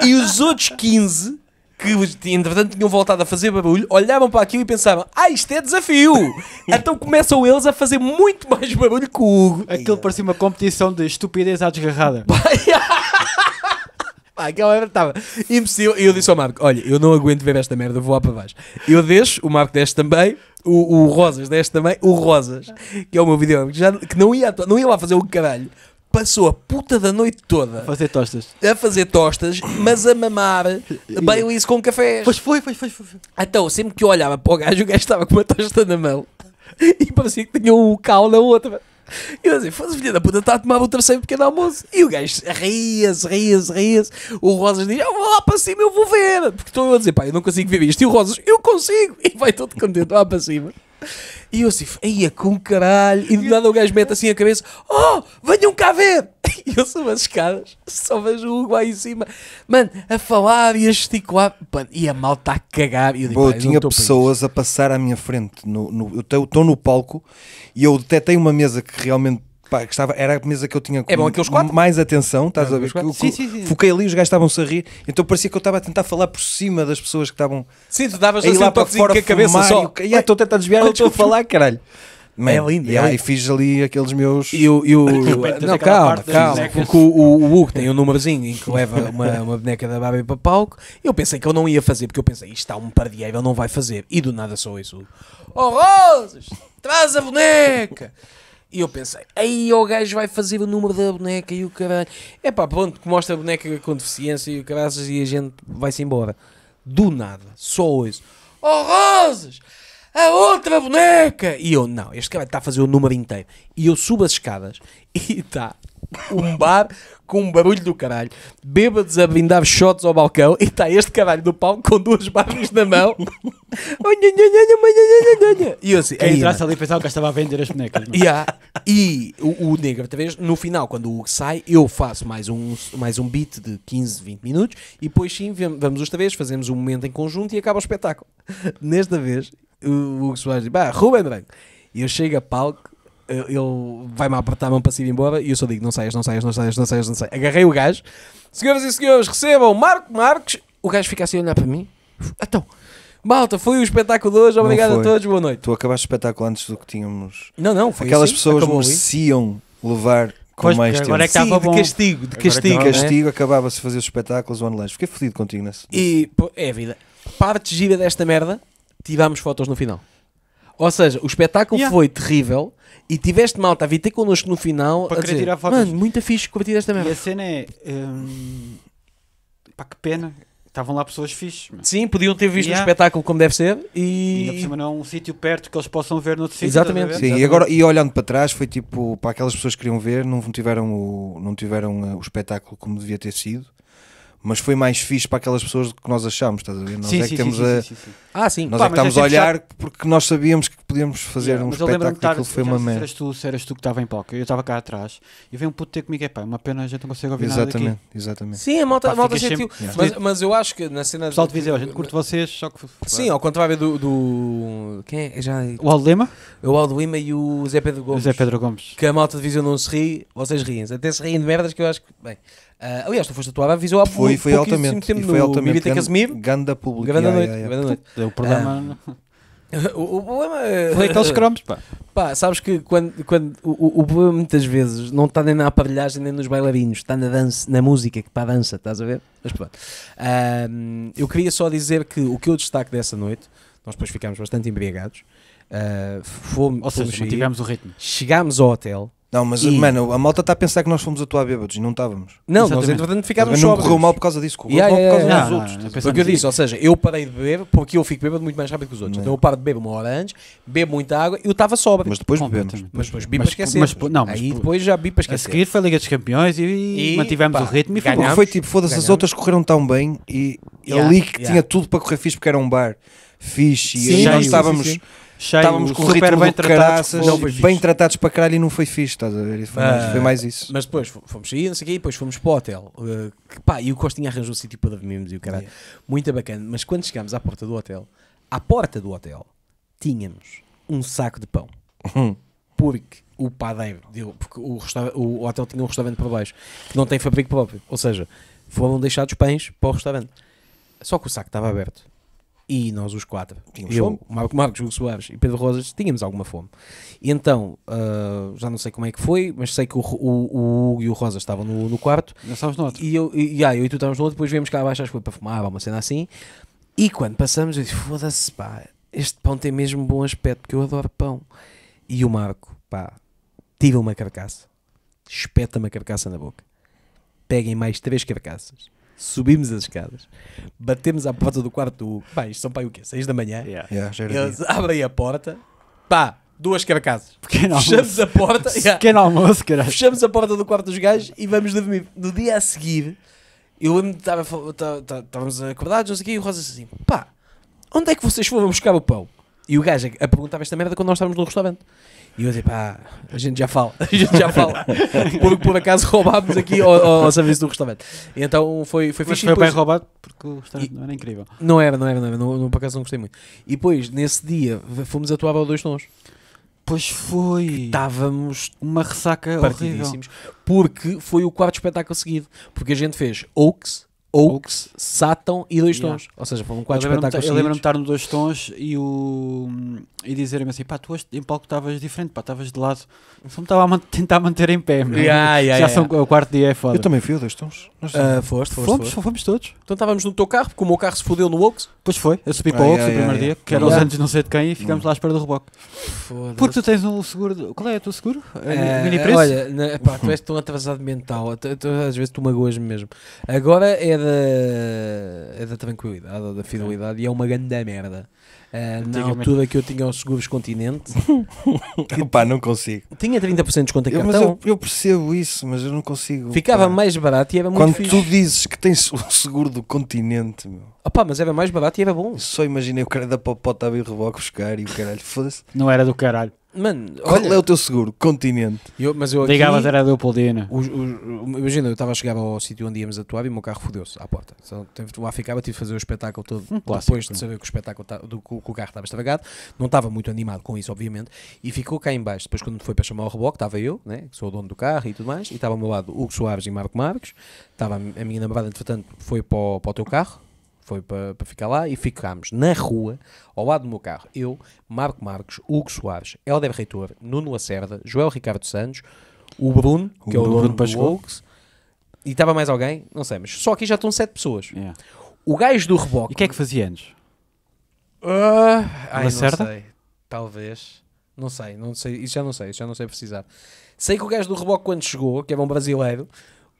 E os outros quinze, que entretanto tinham voltado a fazer barulho, olhavam para aquilo e pensavam, ah, isto é desafio! Então começam eles a fazer muito mais barulho que o Hugo. Aquilo parecia uma competição de estupidez à desgarrada. Pá, aquela merda estava impossível. E eu disse ao Marco, olha, eu não aguento ver esta merda, vou lá para baixo. Eu deixo, o Marco desce também, o, o Rosas desce também, o Rosas, que é o meu vídeo, já, que não ia, não ia lá fazer o caralho, passou a puta da noite toda a fazer tostas, a fazer tostas mas a mamar Baileys com cafés. Pois foi, pois foi, foi, foi. Então, sempre que eu olhava para o gajo, o gajo estava com uma tosta na mão e parecia que tinha um cal na outra. E eu assim, foda-se, filha da puta, está a tomar o terceiro pequeno almoço. E o gajo ria-se, ria-se, ria-se. O Rosas diz, eu vou lá para cima, eu vou ver. Porque estou eu a dizer, pá, eu não consigo ver isto. E o Rosas, eu consigo. E vai todo contente lá para cima. E eu assim, eia com caralho. E do nada o gajo mete assim a cabeça, oh, venham cá ver. E eu subo as escadas, só vejo o Hugo lá em cima, mano, a falar e a gesticular, mano, e a malta a cagar. E eu digo, Boa, eu tinha pessoas a passar à minha frente, no, no, eu estou no palco e eu detetei uma mesa que realmente, pá, que estava, era a mesa que eu tinha com é bom, mais atenção, estás é a ver? Eu, sim, sim, sim. Foquei ali, os gajos estavam-se a rir, então parecia que eu estava a tentar falar por cima das pessoas que estavam. Sim, tu davas assim lá para fora com a cabeça só. E estou a tentar desviar, eu estou a falar, caralho. Man, é lindo. E yeah, é. fiz ali aqueles meus... E o... Não, calma, calma. Porque o, o, o Hugo tem um númerozinho em que leva uma, uma boneca da Barbie para palco. Eu pensei que eu não ia fazer, porque eu pensei, isto está um pardieiro, ele não vai fazer. E do nada só isso. Oh, Rosas, traz a boneca! E eu pensei, aí o gajo vai fazer o número da boneca e o caralho... É pá, pronto, que mostra a boneca com deficiência e o caralho, e a gente vai-se embora. Do nada, só isso. Oh, Rosas! A outra boneca! E eu, não, este cara está a fazer o número inteiro. E eu subo as escadas e está um bar com um barulho do caralho, bêbados a brindar shots ao balcão, e está este caralho do palco com duas barras na mão. E eu assim, quem entrasse ali pensava que estava a vender as bonecas. Yeah. E o, o Negro, outra vez, no final, quando o Hugo sai, eu faço mais um, mais um beat de quinze, vinte minutos, e depois sim, vamos outra vez, fazemos um momento em conjunto e acaba o espetáculo. Nesta vez... o Hugo Soares diz, bah, Rúben Branco, e eu chego a palco, ele vai-me apertar a mão para se ir embora, e eu só digo, não saias, não saias, não saias, não saias, não saias. Agarrei o gajo, senhoras e senhores, recebam Marco Marques. O gajo fica assim a olhar para mim, então, malta, foi o espetáculo de hoje, obrigado a todos, boa noite. Tu acabaste o espetáculo antes do que tínhamos. Não, não, foi aquelas assim, pessoas mereciam ali. levar com pois, mais tempo. É Sim, de castigo, de castigo. De é castigo, é? Acabava-se fazer os espetáculos online. Fiquei fodido contigo nesse. E, pô, é vida. Parte gira desta merda. Tirámos fotos no final. Ou seja, o espetáculo yeah. foi terrível e tiveste malta a vir ter connosco no final para a dizer, tirar fotos. Mano, muita fixe curtir esta merda. E a cena é... Hum, pá, que pena. Estavam lá pessoas fixes. Mano. Sim, podiam ter visto yeah. o espetáculo como deve ser e... E por cima não é um sítio perto que eles possam ver noutro sítio. Exatamente. Sim, Exatamente. E, agora, e olhando para trás foi tipo... Para aquelas pessoas que queriam ver, não tiveram, o, não tiveram o espetáculo como devia ter sido. Mas foi mais fixe para aquelas pessoas que nós achámos, estás a ver? Nós sim, é que sim, temos sim, a... sim, sim, sim. Ah, sim. Nós Pá, é que estávamos a olhar já... porque nós sabíamos que podíamos fazer yeah, um espetáculo que aquilo foi uma merda. Se eras tu que estava em palco, eu estava cá atrás e veio um puto ter comigo, é pá, uma pena a gente não consegue ouvir exatamente, nada daqui. Exatamente, sim, a malta, pá, a malta sentiu. Sempre... Mas, mas eu acho que na cena... O pessoal te diz, a gente curte vocês, só que... Sim, ao contrário do... do... Quem é? Já... O Aldo Lima? O Aldo Lima e o Zé Pedro Gomes. O Zé Pedro Gomes. Que a malta de Viseu não se ri, vocês riem. Até se riem de merdas que eu acho que... Bem... Uh, aliás, tu foste atuado à Viseu há foi, foi altamente tempo e foi altamente Casimiro. Ganda público. Grande noite. Yeah, yeah, yeah. Grande noite. O problema... Uh, o, o problema é... Foi aqueles cromos, pá. Pá, sabes que quando, quando, o, o problema muitas vezes não está nem na aparelhagem nem nos bailarinos, está na dança, na música, que para a dança, estás a ver? Mas pronto. Uh, eu queria só dizer que o que eu destaco dessa noite, nós depois ficámos bastante embriagados, uh, fomos, ou seja, mantivemos o ritmo. Chegámos ao hotel. Não, mas e... mano, a malta está a pensar que nós fomos atuar bêbados e não estávamos. Não, exatamente. Nós entretanto ficávamos sóbrios. Não correu mal por causa disso, correu yeah, mal yeah, por causa yeah, dos yeah, outros. Foi o que eu disse, ou seja, eu parei de beber porque eu fico bêbado muito mais rápido que os outros. Não. Então eu paro de beber uma hora antes, bebo muita água e eu estava sóbrio. Mas depois bebemos. Mas depois bi para esquecer. Mas, não, mas aí depois já bi para esquecer. A seguir foi a Liga dos Campeões e, e mantivemos pá, o ritmo e ganhamos, foi tipo, foda-se, as outras correram tão bem e yeah, ali que yeah. tinha tudo para correr fixe porque era um bar fixe e aí nós estávamos... Cheio, estávamos com o ritmo bem tratados, caraças, não, bem tratados para caralho e não foi fixe, estás a ver? Foi, ah, mais, foi mais isso. Mas depois fomos sair, não sei o quê, e depois fomos para o hotel. Uh, que, pá, e o Costinha arranjou o sítio para dormirmos e o caralho. É. Muito bacana. Mas quando chegámos à porta do hotel, à porta do hotel, tínhamos um saco de pão. Hum. Porque o padeiro, deu, porque o, o hotel tinha um restaurante para baixo, que não tem fabrico próprio. Ou seja, foram deixados pães para o restaurante. Só que o saco estava aberto. E nós os quatro, tínhamos eu, fome. Marco Marques, Hugo Soares e Pedro Rosas, tínhamos alguma fome. E então, uh, já não sei como é que foi, mas sei que o Hugo e o Rosas estavam no, no quarto. Nós estávamos no outro. E eu e, ah, eu e tu estávamos no outro, depois viemos cá abaixo, acho que foi para fumar, uma cena assim. E quando passamos, eu disse, foda-se, pá, este pão tem mesmo bom aspecto, porque eu adoro pão. E o Marco, pá, tira uma carcaça, espeta uma carcaça na boca, peguem mais três carcaças. Subimos as escadas, batemos à porta do quarto do Hugo. Pá, isto são, pá, o quê? seis da manhã? Yeah. Yeah, eles abrem a porta, pá, duas carcaças. Pequeno almoço. Fechamos a porta. Yeah. Pequeno almoço, caralho. Fechamos a porta do quarto dos gajos e vamos dormir. No dia a seguir, eu lembro-me que estávamos acordados, não sei o quê, e o Rosa disse assim, pá, onde é que vocês foram buscar o pão? E o gajo a perguntava esta merda quando nós estávamos no restaurante. E eu dizia, pá, a gente já fala, a gente já fala. Porque por acaso roubámos aqui ao, ao serviço do restaurante. E então foi foi Mas foi depois... bem roubado, porque o restaurante e... não era incrível. Não era, não era, não era. Não, não, por acaso não gostei muito. E depois, nesse dia, fomos atuar ao Dois Tons. Pois foi. Estávamos uma ressaca horrível. Porque foi o quarto espetáculo seguido. Porque a gente fez Oaks, Oaks, Satão e Dois Tons. Yeah. Ou seja, foram quatro espetáculos. Eu lembro-me de estar no Dois Tons e, o... e dizerem-me assim, pá, tu hoje em palco estavas diferente, pá, estavas de lado. Só me estava a man tentar manter em pé, mesmo. Yeah, yeah, já yeah. são o quarto dia, é foda. Eu também fui ao Dois Tons. Uh, foste, foste, fomos, foste. Fomos todos. Então estávamos no teu carro, porque o meu carro se fodeu no Oaks. Pois foi, eu subi para o Oaks ai, o primeiro ai, dia, ai, que era yeah. os anos não sei de quem, e ficámos hum. lá à espera do reboque. Porque tu tens um seguro... De... Qual é o teu seguro? Uh, Mini preço? Olha, na... pá, tu és tão atrasado mental, às vezes tu magoas-me mesmo. Agora é da, é da tranquilidade ou da fidelidade, e é uma grande merda. Uh, na altura que eu tinha os seguros Continente, que pá, não consigo. Tinha trinta por cento de desconto a cartão. Mas eu, eu percebo isso, mas eu não consigo. Ficava pá. mais barato e era muito Quando fixe. Tu dizes que tens o seguro do Continente, meu. Ah, pá, mas era mais barato e era bom. Eu só imaginei o cara da Popota a vir reboque buscar e o caralho, foda-se. Não era do caralho. Mano, olha, qual é o teu seguro? Continente. Eu, mas eu aqui, ligavas era a Leopoldina. Os, os, os, imagina, eu estava a chegar ao sítio onde íamos atuar e o meu carro fodeu-se à porta. Então, lá ficava, tive de fazer o espetáculo todo. Hum, depois clássico, de saber que o, espetáculo tá, do, que o carro estava estragado. Não estava muito animado com isso, obviamente. E ficou cá em baixo. Depois, quando foi para chamar o reboque, estava eu, né, que sou o dono do carro e tudo mais. E estava ao meu lado Hugo Soares e Marco Marques. Estava a minha namorada, entretanto, foi para o, para o teu carro. Foi para, para ficar lá e ficámos na rua, ao lado do meu carro, eu, Marco Marques, Hugo Soares, Helder Reitor, Nuno Lacerda, Joel Ricardo Santos, o Bruno, que é o Bruno do Oaks, e estava mais alguém, não sei, mas só aqui já estão sete pessoas. Yeah. O gajo do reboque... E o que é que fazia antes? Uh, ai, Lacerda? Não sei, talvez, não sei, não sei, isso já não sei, isso já não sei precisar. Sei que o gajo do reboque quando chegou, que era um brasileiro,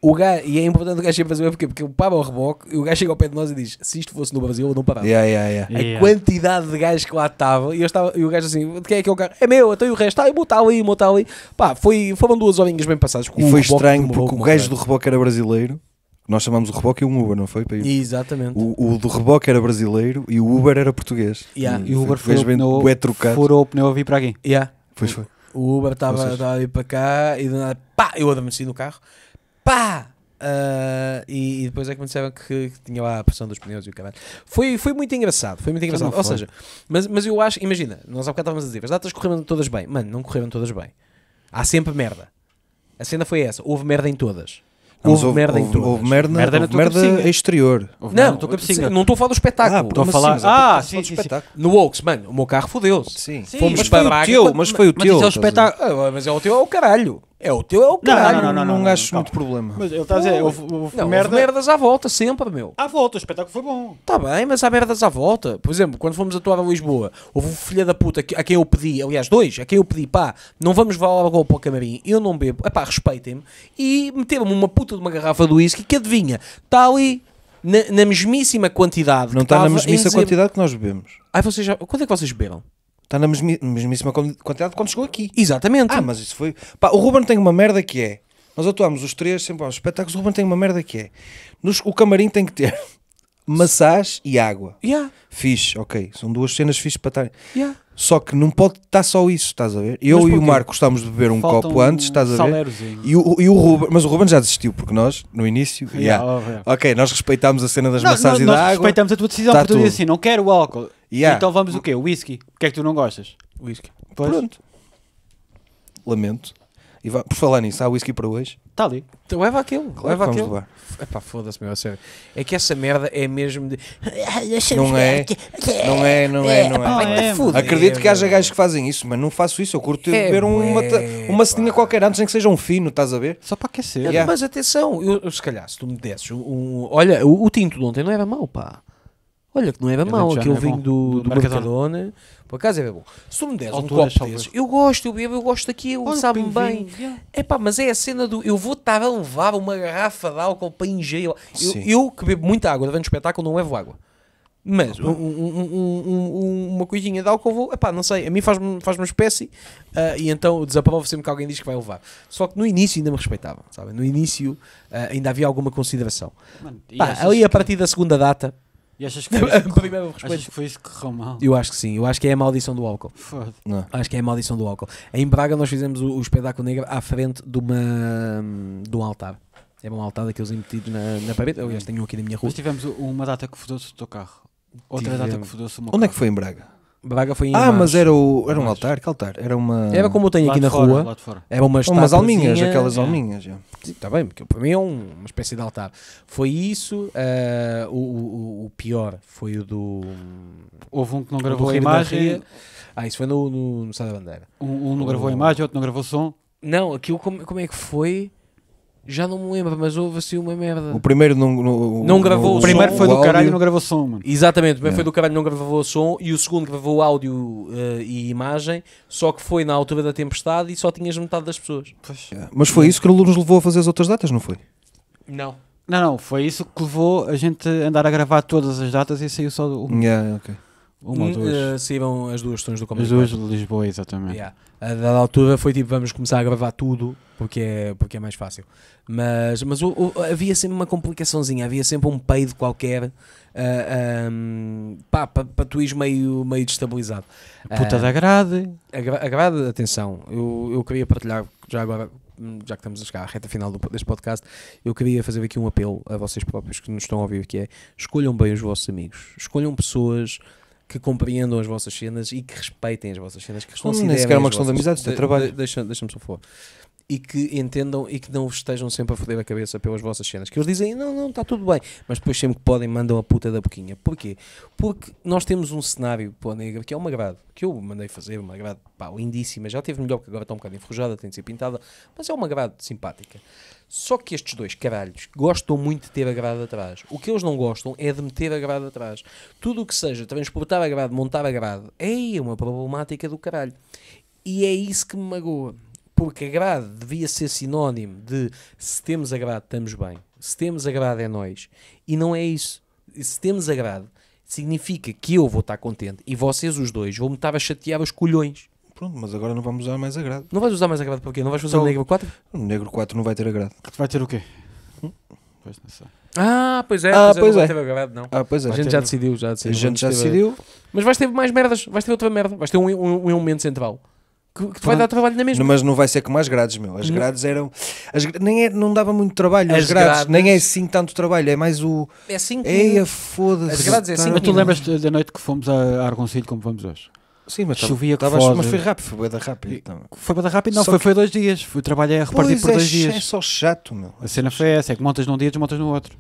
o gajo, e é importante o gajo ir para Brasil porque, porque ele para o reboque e o gajo chega ao pé de nós e diz: se isto fosse no Brasil eu não parava. Yeah, yeah, yeah. A yeah. quantidade de gajos que lá estavam, e, e o gajo assim: de quem é que é o carro? É meu, até o resto, ah, eu botar ali, botar ali. Pá, foi, foram duas horinhas bem passadas. E foi estranho porque o gajo do reboque era brasileiro. Nós chamámos o reboque e o Uber, não foi? Para exatamente. O, o do reboque era brasileiro e o Uber era português. Yeah. E, e o Uber foi, foi o pneu, furou o pneu a vir para aqui. Yeah. Pois foi. O Uber estava a ir para cá e do nada, pá, eu adormeci no carro. Pá! Uh, e, e depois é que me disseram que, que tinha lá a pressão dos pneus e o caralho. Foi, foi muito engraçado, foi muito engraçado. Ou seja, mas, mas eu acho, imagina, nós há bocado estávamos a dizer, as datas correram todas bem. Mano, não correram todas bem. Há sempre merda. A cena foi essa, houve merda em todas. Não, houve, houve merda em todas. Houve merda, merda, houve merda, merda exterior. Houve não, merda, não estou a falar do espetáculo. Ah, estou a falar, sim, ah, sim, sim, sim. No Oaks, mano, o meu carro fodeu-se. Fomos mas para Braga. Teu, mas foi o mas teu. Mas é o espetáculo. Ah, mas é o teu, é o caralho. É o teu, é o caralho. Não, não, não, não, não, não acho muito problema. Mas ele está a dizer, houve, houve, não, merda... houve merdas à volta, sempre, meu. À volta, o espetáculo foi bom. Está bem, mas há merdas à volta. Por exemplo, quando fomos atuar a Lisboa, houve um filho da puta a quem eu pedi, aliás, dois, a quem eu pedi, pá, não vamos levar logo para o camarim, eu não bebo, é pá, respeitem-me, e meteram-me uma puta de uma garrafa de whisky que adivinha, está ali na, na mesmíssima quantidade. Não está na mesmíssima quantidade que nós bebemos. Ai, vocês já... Quando é que vocês beberam? Está na mesmíssima quantidade quando chegou aqui. Exatamente. Ah, mas isso foi... Pá, o Ruben tem uma merda que é... Nós atuámos os três, sempre aos espetáculos, o Ruben tem uma merda que é... Nos... O camarim tem que ter massagem e água. Yeah. Fixe, ok. São duas cenas fixe para estar... Yeah. Só que não pode estar só isso, estás a ver? Eu e o Marco gostámos de beber um Faltam copo antes, estás a ver? E o, e o Ruben, mas o Ruben já desistiu, porque nós, no início, yeah, yeah. Yeah. ok, nós respeitámos a cena das não, massagens não, e da água. Nós respeitamos a tua decisão, tá porque tu dizes assim, não quero o álcool. Yeah. Então vamos o quê? O whisky. O que é que tu não gostas? Whisky. Pois. Pronto. Lamento. E vai, por falar nisso, há whisky para hoje? Está ali. Então leva aquilo. Claro, leva aquilo. Levar. Epá, foda-se, meu, a sério. É que essa merda é mesmo de... Não é, não é, não é, não é. Não é. Acredito que haja gajos que fazem isso, mas não faço isso. Eu curto é beber uma, uma ceninha qualquer antes, nem que seja um fino, estás a ver? Só para aquecer. Yeah. Mas atenção, eu, se calhar, se tu me desses um... Olha, o, o tinto de ontem não era mau, pá. Olha que não era mau, aquele vinho do, do, do Mercadona, por acaso era bom. Se tu me deres um copo desses, eu gosto, eu bebo, eu gosto daquilo, sabe-me bem. É pá, mas é a cena do, eu vou estar a levar uma garrafa de álcool para ingerir. Eu, eu que bebo muita água durante o espetáculo não levo água. Mas um, um, um, um, uma coisinha de álcool, vou, epá, não sei, a mim faz-me faz-me uma espécie uh, e então desaprovo sempre que alguém diz que vai levar. Só que no início ainda me respeitava, sabe? No início uh, ainda havia alguma consideração. Mano, pá, ali a partir que... da segunda data. E achas que foi isso que, primeiro, achas que foi isso que correu mal? Eu acho que sim, eu acho que é a maldição do álcool. Não. Acho que é a maldição do álcool. Em Braga nós fizemos o, o espetáculo negro à frente de, uma, de um altar. É um altar daqueles embutidos na, na parede. Aliás, tenho aqui na minha rua. Mas tivemos uma data que fodou-se o teu carro. Outra tivemos. data que fodou-se o meu Onde carro. Onde é que foi em Braga? Braga foi em Ah, Março. Mas era, o, era um Março. altar? Que altar? Era uma... Era como eu tenho lá aqui na fora, rua. Era uma umas alminhas, aquelas é. alminhas. Está bem, porque para mim é um, uma espécie de altar. Foi isso. Uh, o, o, o pior foi o do... Houve um que não gravou a imagem. Ah, isso foi no, no, no Sada da Bandeira. Um, um não gravou a imagem, outro não gravou som. Não, aquilo como, como é que foi... Já não me lembro, mas houve assim uma merda. O primeiro não, no, não gravou o, o primeiro som, foi o do áudio. Caralho, não gravou som, mano. Exatamente, o primeiro é. foi do caralho, não gravou som. E o segundo gravou áudio uh, e imagem. Só que foi na altura da tempestade e só tinhas metade das pessoas. Pois. É. Mas foi isso que nos levou a fazer as outras datas, não foi? Não. Não, não, foi isso que levou a gente a andar a gravar todas as datas e saiu só o... Yeah, okay. Uma ou duas. Uh, saíram as duas tons do Comedy Club. As duas de Lisboa, exatamente. Yeah. A dada altura foi tipo, vamos começar a gravar tudo porque é, porque é mais fácil. Mas, mas o, o, havia sempre uma complicaçãozinha, havia sempre um peido qualquer uh, um, pá, para tu ires meio, meio destabilizado. Puta uh, da grade. A, gra a grade, atenção, eu, eu queria partilhar já agora. Já que estamos a chegar à reta final do, deste podcast, eu queria fazer aqui um apelo a vocês próprios que nos estão a ouvir, que é: escolham bem os vossos amigos, escolham pessoas que compreendam as vossas cenas e que respeitem as vossas cenas, que considerem. Nem sequer é uma questão de amizade, isto é trabalho. Deixa-me só falar. E que entendam e que não vos estejam sempre a foder a cabeça pelas vossas cenas. Que eles dizem, não, não, está tudo bem. Mas depois sempre que podem mandam a puta da boquinha. Porquê? Porque nós temos um cenário para a negra que é uma grade, que eu mandei fazer, uma grade pá, lindíssima. Já teve melhor, porque agora está um bocado enferrujada, tem de ser pintada. Mas é uma grade simpática. Só que estes dois caralhos gostam muito de ter a grade atrás. O que eles não gostam é de meter a grade atrás. Tudo o que seja transportar a grade, montar a grade, é uma problemática do caralho. E é isso que me magoa. Porque a grade devia ser sinónimo de se temos a grade estamos bem, se temos a grade é nós. E não é isso. Se temos a grade significa que eu vou estar contente e vocês os dois vão-me estar a chatear os colhões. Pronto, mas agora não vamos usar mais a grade. Não vais usar mais a grade porquê? Não vais fazer então, o Negro quatro? O Negro quatro não vai ter a grade. Vai ter o quê? Hum? Pois não sei. Ah, pois é, ah, pois, pois é, não vai ter a grade, não. Ah, pois é. A gente já decidiu, já decidiu. A gente já decidiu. Mas vais ter mais merdas, vais ter outra merda, vais ter um, um, um elemento central. Que, que te vai dar trabalho na mesma. Mas não vai ser como as grades, meu. As não. grades eram... As, nem é, não dava muito trabalho. As, as grades, grades nem é assim tanto trabalho. É mais o... É cinco minutos. Foda-se. As grades é cinco minutos. Tu lembras da noite que fomos a Argoncilhe como vamos hoje? Sim, mas chovia que foda. Mas foi rápido. Foi bada rápido. E, então. Foi bada rápido? Não, foi, que... foi dois dias. Fui trabalhar a repartir por é, dois dias. É só chato, meu. A cena foi essa. É que montas num dia e desmontas no outro.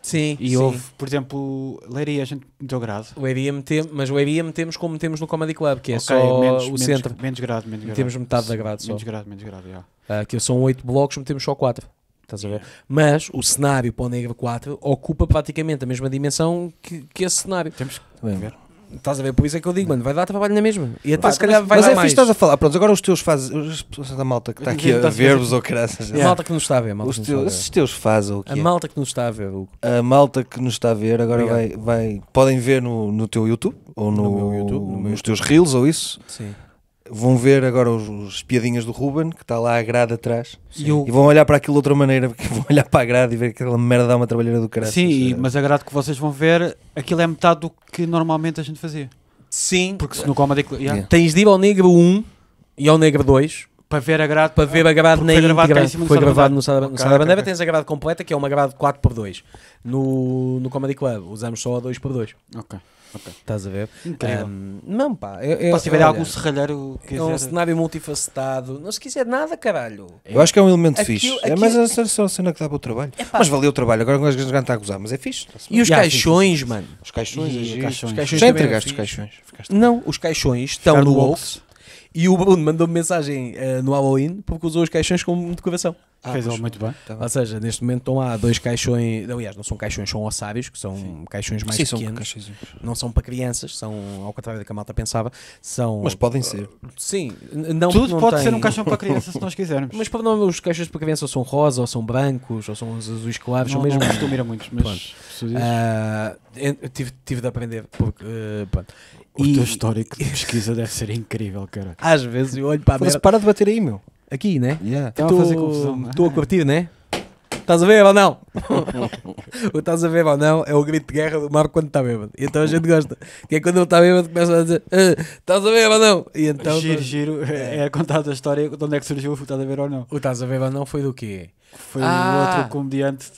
Sim. E sim. houve, por exemplo, Leiria, a gente meteu grade. Leiria metemos, mas Leiria metemos como metemos no Comedy Club, que é okay, só menos, o menos, centro. Menos grade, menos grade. Metemos metade da grade só. Menos grade, menos grade, yeah. ah, que são oito blocos, metemos só quatro. Estás a ver? Yeah. Mas o cenário para o Negro quatro ocupa praticamente a mesma dimensão que, que esse cenário. Temos que ver. Estás a ver? Por isso é que eu digo, mano, vai dar trabalho na mesma. E até, ah, se calhar, vai mas dar é fixe, estás a falar. Pronto, agora os teus fazem. As pessoas da malta que está aqui a ver-vos ou graças. A malta que nos está a ver, malta. Os teus, os teus fazem o quê? A malta que nos está a ver, Hugo. A malta que nos está a ver agora vai, vai. Podem ver no, no teu YouTube ou no, no meu YouTube, no nos YouTube. Teus Reels ou isso. Sim. Vão ver agora os, os piadinhas do Rúben, que está lá à grade atrás, e, o... e vão olhar para aquilo de outra maneira, porque vão olhar para a grade e ver que aquela merda dá uma trabalheira do caralho. Sim, mas a grade que vocês vão ver, aquilo é metade do que normalmente a gente fazia. Sim, porque se no Comedy Club yeah. yeah. tens de ir ao Negro um e ao Negro dois para ver a grade, para ver a grade na íntegra. Foi gravado no Sada da Bandeira, tens a grade completa, que é uma grade quatro por dois. No, no Comedy Club usamos só a dois por dois. Ok. Okay. Estás a ver? Um, não, pá. Eu, eu, Posso tiver algum serralheiro que é um cenário multifacetado. Não se quiser nada, caralho. Eu acho que é um elemento aquilo, fixe. Aquilo, é, mas aquilo... é só a cena que dá para o trabalho. É, mas valeu o trabalho. Agora o gajo está a gozar, mas é fixe. E os caixões, mano? Os caixões. Já entregaste os caixões? Não, os caixões estão no Oaks. E o Bruno mandou-me mensagem uh, no Halloween porque usou os caixões como decoração. Ah, fez pois, muito bem. Tá bem. Ou seja, neste momento estão lá dois caixões, aliás, não são caixões, são ossários, que são sim. caixões mais sim, pequenos, são não são para crianças, são, ao contrário da que a malta pensava, são... Mas podem ser. Sim. Não, tudo não pode tem... ser um caixão para crianças se nós quisermos. Mas para não, os caixões para crianças ou são rosa, ou são brancos, ou são uns azuis claros, não, ou mesmo... Não costumo ir a muitos, mas... Uh, tive, tive de aprender, porque... Uh, pronto. O e... teu histórico de pesquisa deve ser incrível, cara. Às vezes eu olho para a merda... Mas para de bater aí, meu. Aqui, né? Yeah. Estou a curtir, né? Estás a ver ou não? O estás a ver ou não é o grito de guerra do Marco quando está bêbado. E então a gente gosta. Que é quando ele está bêbado começa a dizer estás a ver ou não? E então, giro, giro. É, é contada a história de onde é que surgiu o estás a ver ou não. O estás a ver ou não foi do quê? Foi ah, um outro comediante...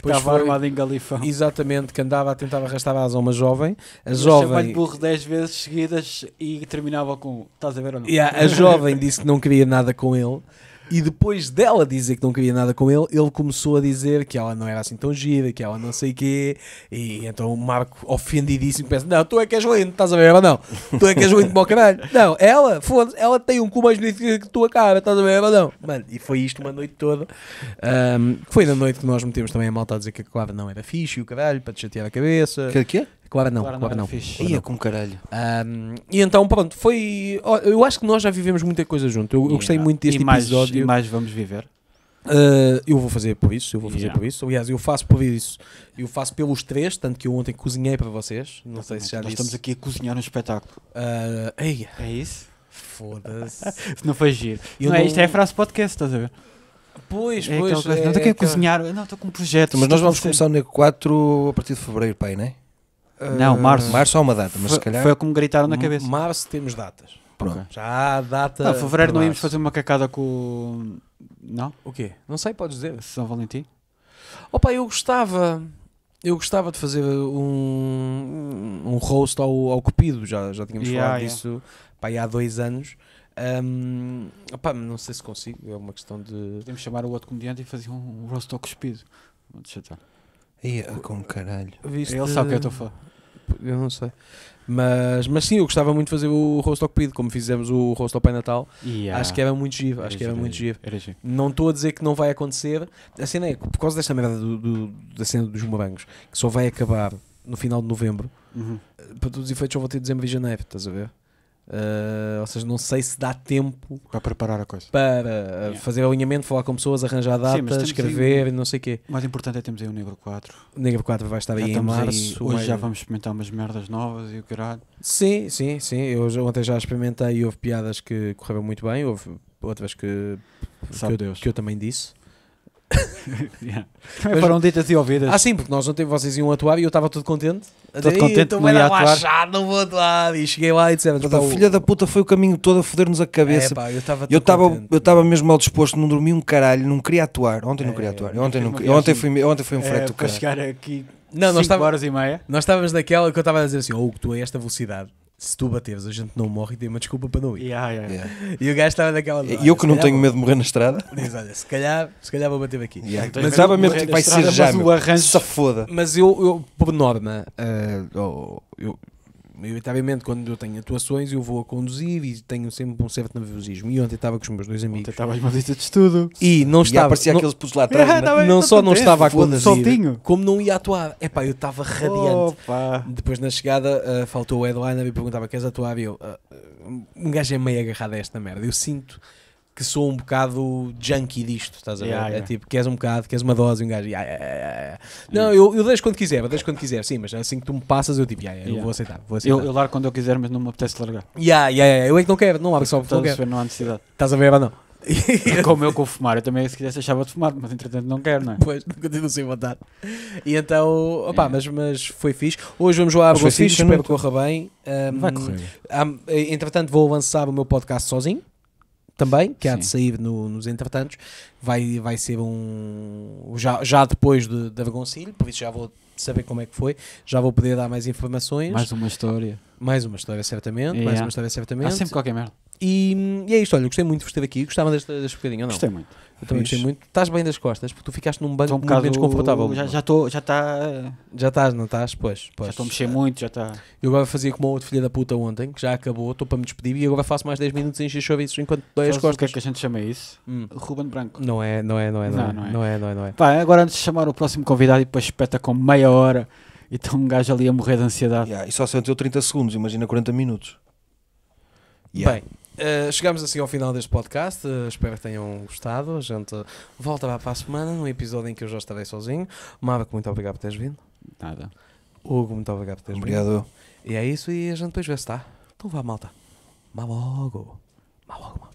que estava foi, armado em galifão. Exatamente, que andava a tentar arrastar a asa a uma jovem. A jovem chamava-lhe burro dez vezes seguidas e terminava com estás a ver ou não? Yeah, a jovem disse que não queria nada com ele. E depois dela dizer que não queria nada com ele, ele começou a dizer que ela não era assim tão gira, que ela não sei o quê. E então o Marco, ofendidíssimo, pensa: não, tu é que és lindo, estás a ver ou não? Tu é que és lindo para o caralho. Não, ela, foda-se, ela tem um cu mais bonito que a tua cara, estás a ver ou não? Mano, e foi isto uma noite toda. Um, foi na noite que nós metemos também a malta a dizer que a Clara não era fixe e o caralho, para te chatear a cabeça. Que que é? Claro não, claro, claro não. Ia é como caralho. Um, e então pronto, foi... Eu acho que nós já vivemos muita coisa junto. Eu, eu gostei yeah. muito deste e episódio. Mais, e mais vamos viver. Uh, eu vou fazer por isso, eu vou fazer yeah. por isso. Aliás, eu faço por isso. Eu faço pelos três, tanto que eu ontem cozinhei para vocês. Não, não sei se já nós disse. Estamos aqui a cozinhar um espetáculo. Uh, ei. É isso? Foda-se. Não foi giro. Não é, não... Isto é a frase podcast, estás a ver? Pois, é pois. É, não estou é, a cozinhar, não estou com um projeto. Mas nós vamos começar o Negro quatro a partir de fevereiro, pai, não é? Não, março. Março há uma data, mas foi, se calhar... Foi como gritaram na cabeça. Março temos datas. Pronto. Já há data... Não, fevereiro não íamos fazer uma cacada com... Não? O quê? Não sei, podes dizer. São Valentim? Opa, eu gostava... Eu gostava de fazer um... Um roast ao, ao Cupido. Já, já tínhamos yeah, falado yeah. disso pá, há dois anos. Um, opa, não sei se consigo. É uma questão de... Podemos chamar o outro comediante e fazer um roast ao Cupido. Deixa eu estar. Ia, como caralho. Viste... Ele sabe o que eu estou a falar. Eu não sei. Mas, mas sim, eu gostava muito de fazer o roast ao Cupido, como fizemos o roast ao Pai Natal. Yeah. Acho que era muito giro. Acho que era muito giro. Não estou a dizer que não vai acontecer. A cena é, por causa desta merda do, do, da cena dos morangos, que só vai acabar no final de novembro, uhum. para todos os efeitos só vou ter dezembro e janeiro, estás a ver? Uh, ou seja, não sei se dá tempo para preparar a coisa, para yeah. fazer alinhamento, falar com pessoas, arranjar datas, sim, escrever e um... não sei o quê. O mais importante é termos aí o Negro quatro. O Negro quatro vai estar aí em março. Aí, hoje meio... já vamos experimentar umas merdas novas e o caralho. Sim, sim, sim. Eu ontem já experimentei e houve piadas que correram muito bem, houve outras que, que, Deus. Eu, que eu também disse. yeah. Mas, foram ditas e ouvidas. Ah sim, porque nós ontem vocês iam atuar e eu estava todo contente. Todo Ei, contente não ia atuar. Achado, não vou atuar. E cheguei lá e disseram a filha o... da puta foi o caminho todo a foder-nos a cabeça. É, pá, eu estava eu estava eu estava mesmo mal disposto, não dormi um caralho, não queria atuar. Ontem é, não queria atuar. Ontem não, ontem, ontem foi ontem foi um frete para chegar aqui. Não, nós estávamos horas e meia. Nós estávamos naquela que eu estava a dizer assim: "Oh, tu a esta velocidade. Se tu bateres, a gente não morre e tem uma desculpa para não ir." Yeah, yeah, yeah. E o gajo estava naquela... E eu que não tenho vou... medo de morrer na estrada. Diz, olha, se calhar, se calhar vou bater aqui. Yeah. Mas estava mesmo que vai ser já, meu. Só foda. Mas eu, eu por norma, uh, eu, inevitavelmente, quando eu tenho atuações, eu vou a conduzir e tenho sempre um certo nervosismo. E ontem estava com os meus dois amigos. Ontem estava uma visita de estudo. E não estava... E aparecia não, aqueles putos lá atrás. Yeah, não, não só não tens, estava a conduzir, soltinho. Como não ia atuar. Epá, eu estava radiante. Opa. Depois na chegada, uh, faltou o headliner e perguntava: queres atuar? E eu... Uh, um gajo é meio agarrado a esta merda. Eu sinto que sou um bocado junkie disto, estás a ver? Yeah, yeah. É tipo, queres um bocado, queres uma dose, um gajo... Yeah, yeah, yeah. Não, eu, eu deixo quando quiser, eu deixo quando quiser, sim, mas assim que tu me passas, eu tipo, yeah, yeah, eu yeah. vou aceitar, vou aceitar. Eu, eu largo quando eu quiser, mas não me apetece largar. Yeah, yeah, yeah. Eu é que não quero, não largo só porque não quero. Não há necessidade. Estás a ver ou não? Como eu com o fumar, eu também se quisesse achava de fumar, mas entretanto não quero, não é? Pois, continuo sem vontade. E então, opá, é. mas, mas foi fixe. Hoje vamos lá a Argoncilhe, espero que corra bem. Um, Vai correr. Um, entretanto vou lançar o meu podcast sozinho. Também, que há Sim. de sair no, nos entretantos, vai, vai ser um... Já, já depois de, de Argoncilhe, por isso já vou saber como é que foi, já vou poder dar mais informações. Mais uma história. Mais uma história, certamente. Yeah. Mais uma história, certamente. Há sempre qualquer merda. E, e é isto, olha, gostei muito de estar aqui, gostava deste, deste bocadinho, ou não? Gostei muito. Eu também gostei muito. Estás bem das costas, porque tu ficaste num banco um muito menos confortável. Já já estou, já está... Já estás, não estás? Pois, pois. Já estou a mexer muito, já está... Eu agora fazia como o outro filho da puta ontem, que já acabou, estou para me despedir e agora faço mais dez minutos a encher chouriços enquanto dói as costas. O que é que a gente chama isso? Hum. Rúben Branco. Não é, não é, não é, não, não, é, não é. Não é, não é, não é. Pá, agora antes de chamar o próximo convidado e depois espeta com meia hora e está um gajo ali a morrer de ansiedade. Yeah, e só sentiu trinta segundos, imagina quarenta minutos. Yeah. Bem... Uh, chegámos assim ao final deste podcast, uh, espero que tenham gostado. A gente volta lá para a semana num episódio em que eu já estarei sozinho. Marco, muito obrigado por teres vindo. Nada. Hugo, muito obrigado por teres obrigado. vindo. Obrigado. E é isso, e a gente depois vê se está. Então vá, malta. Má logo. Má logo, malta.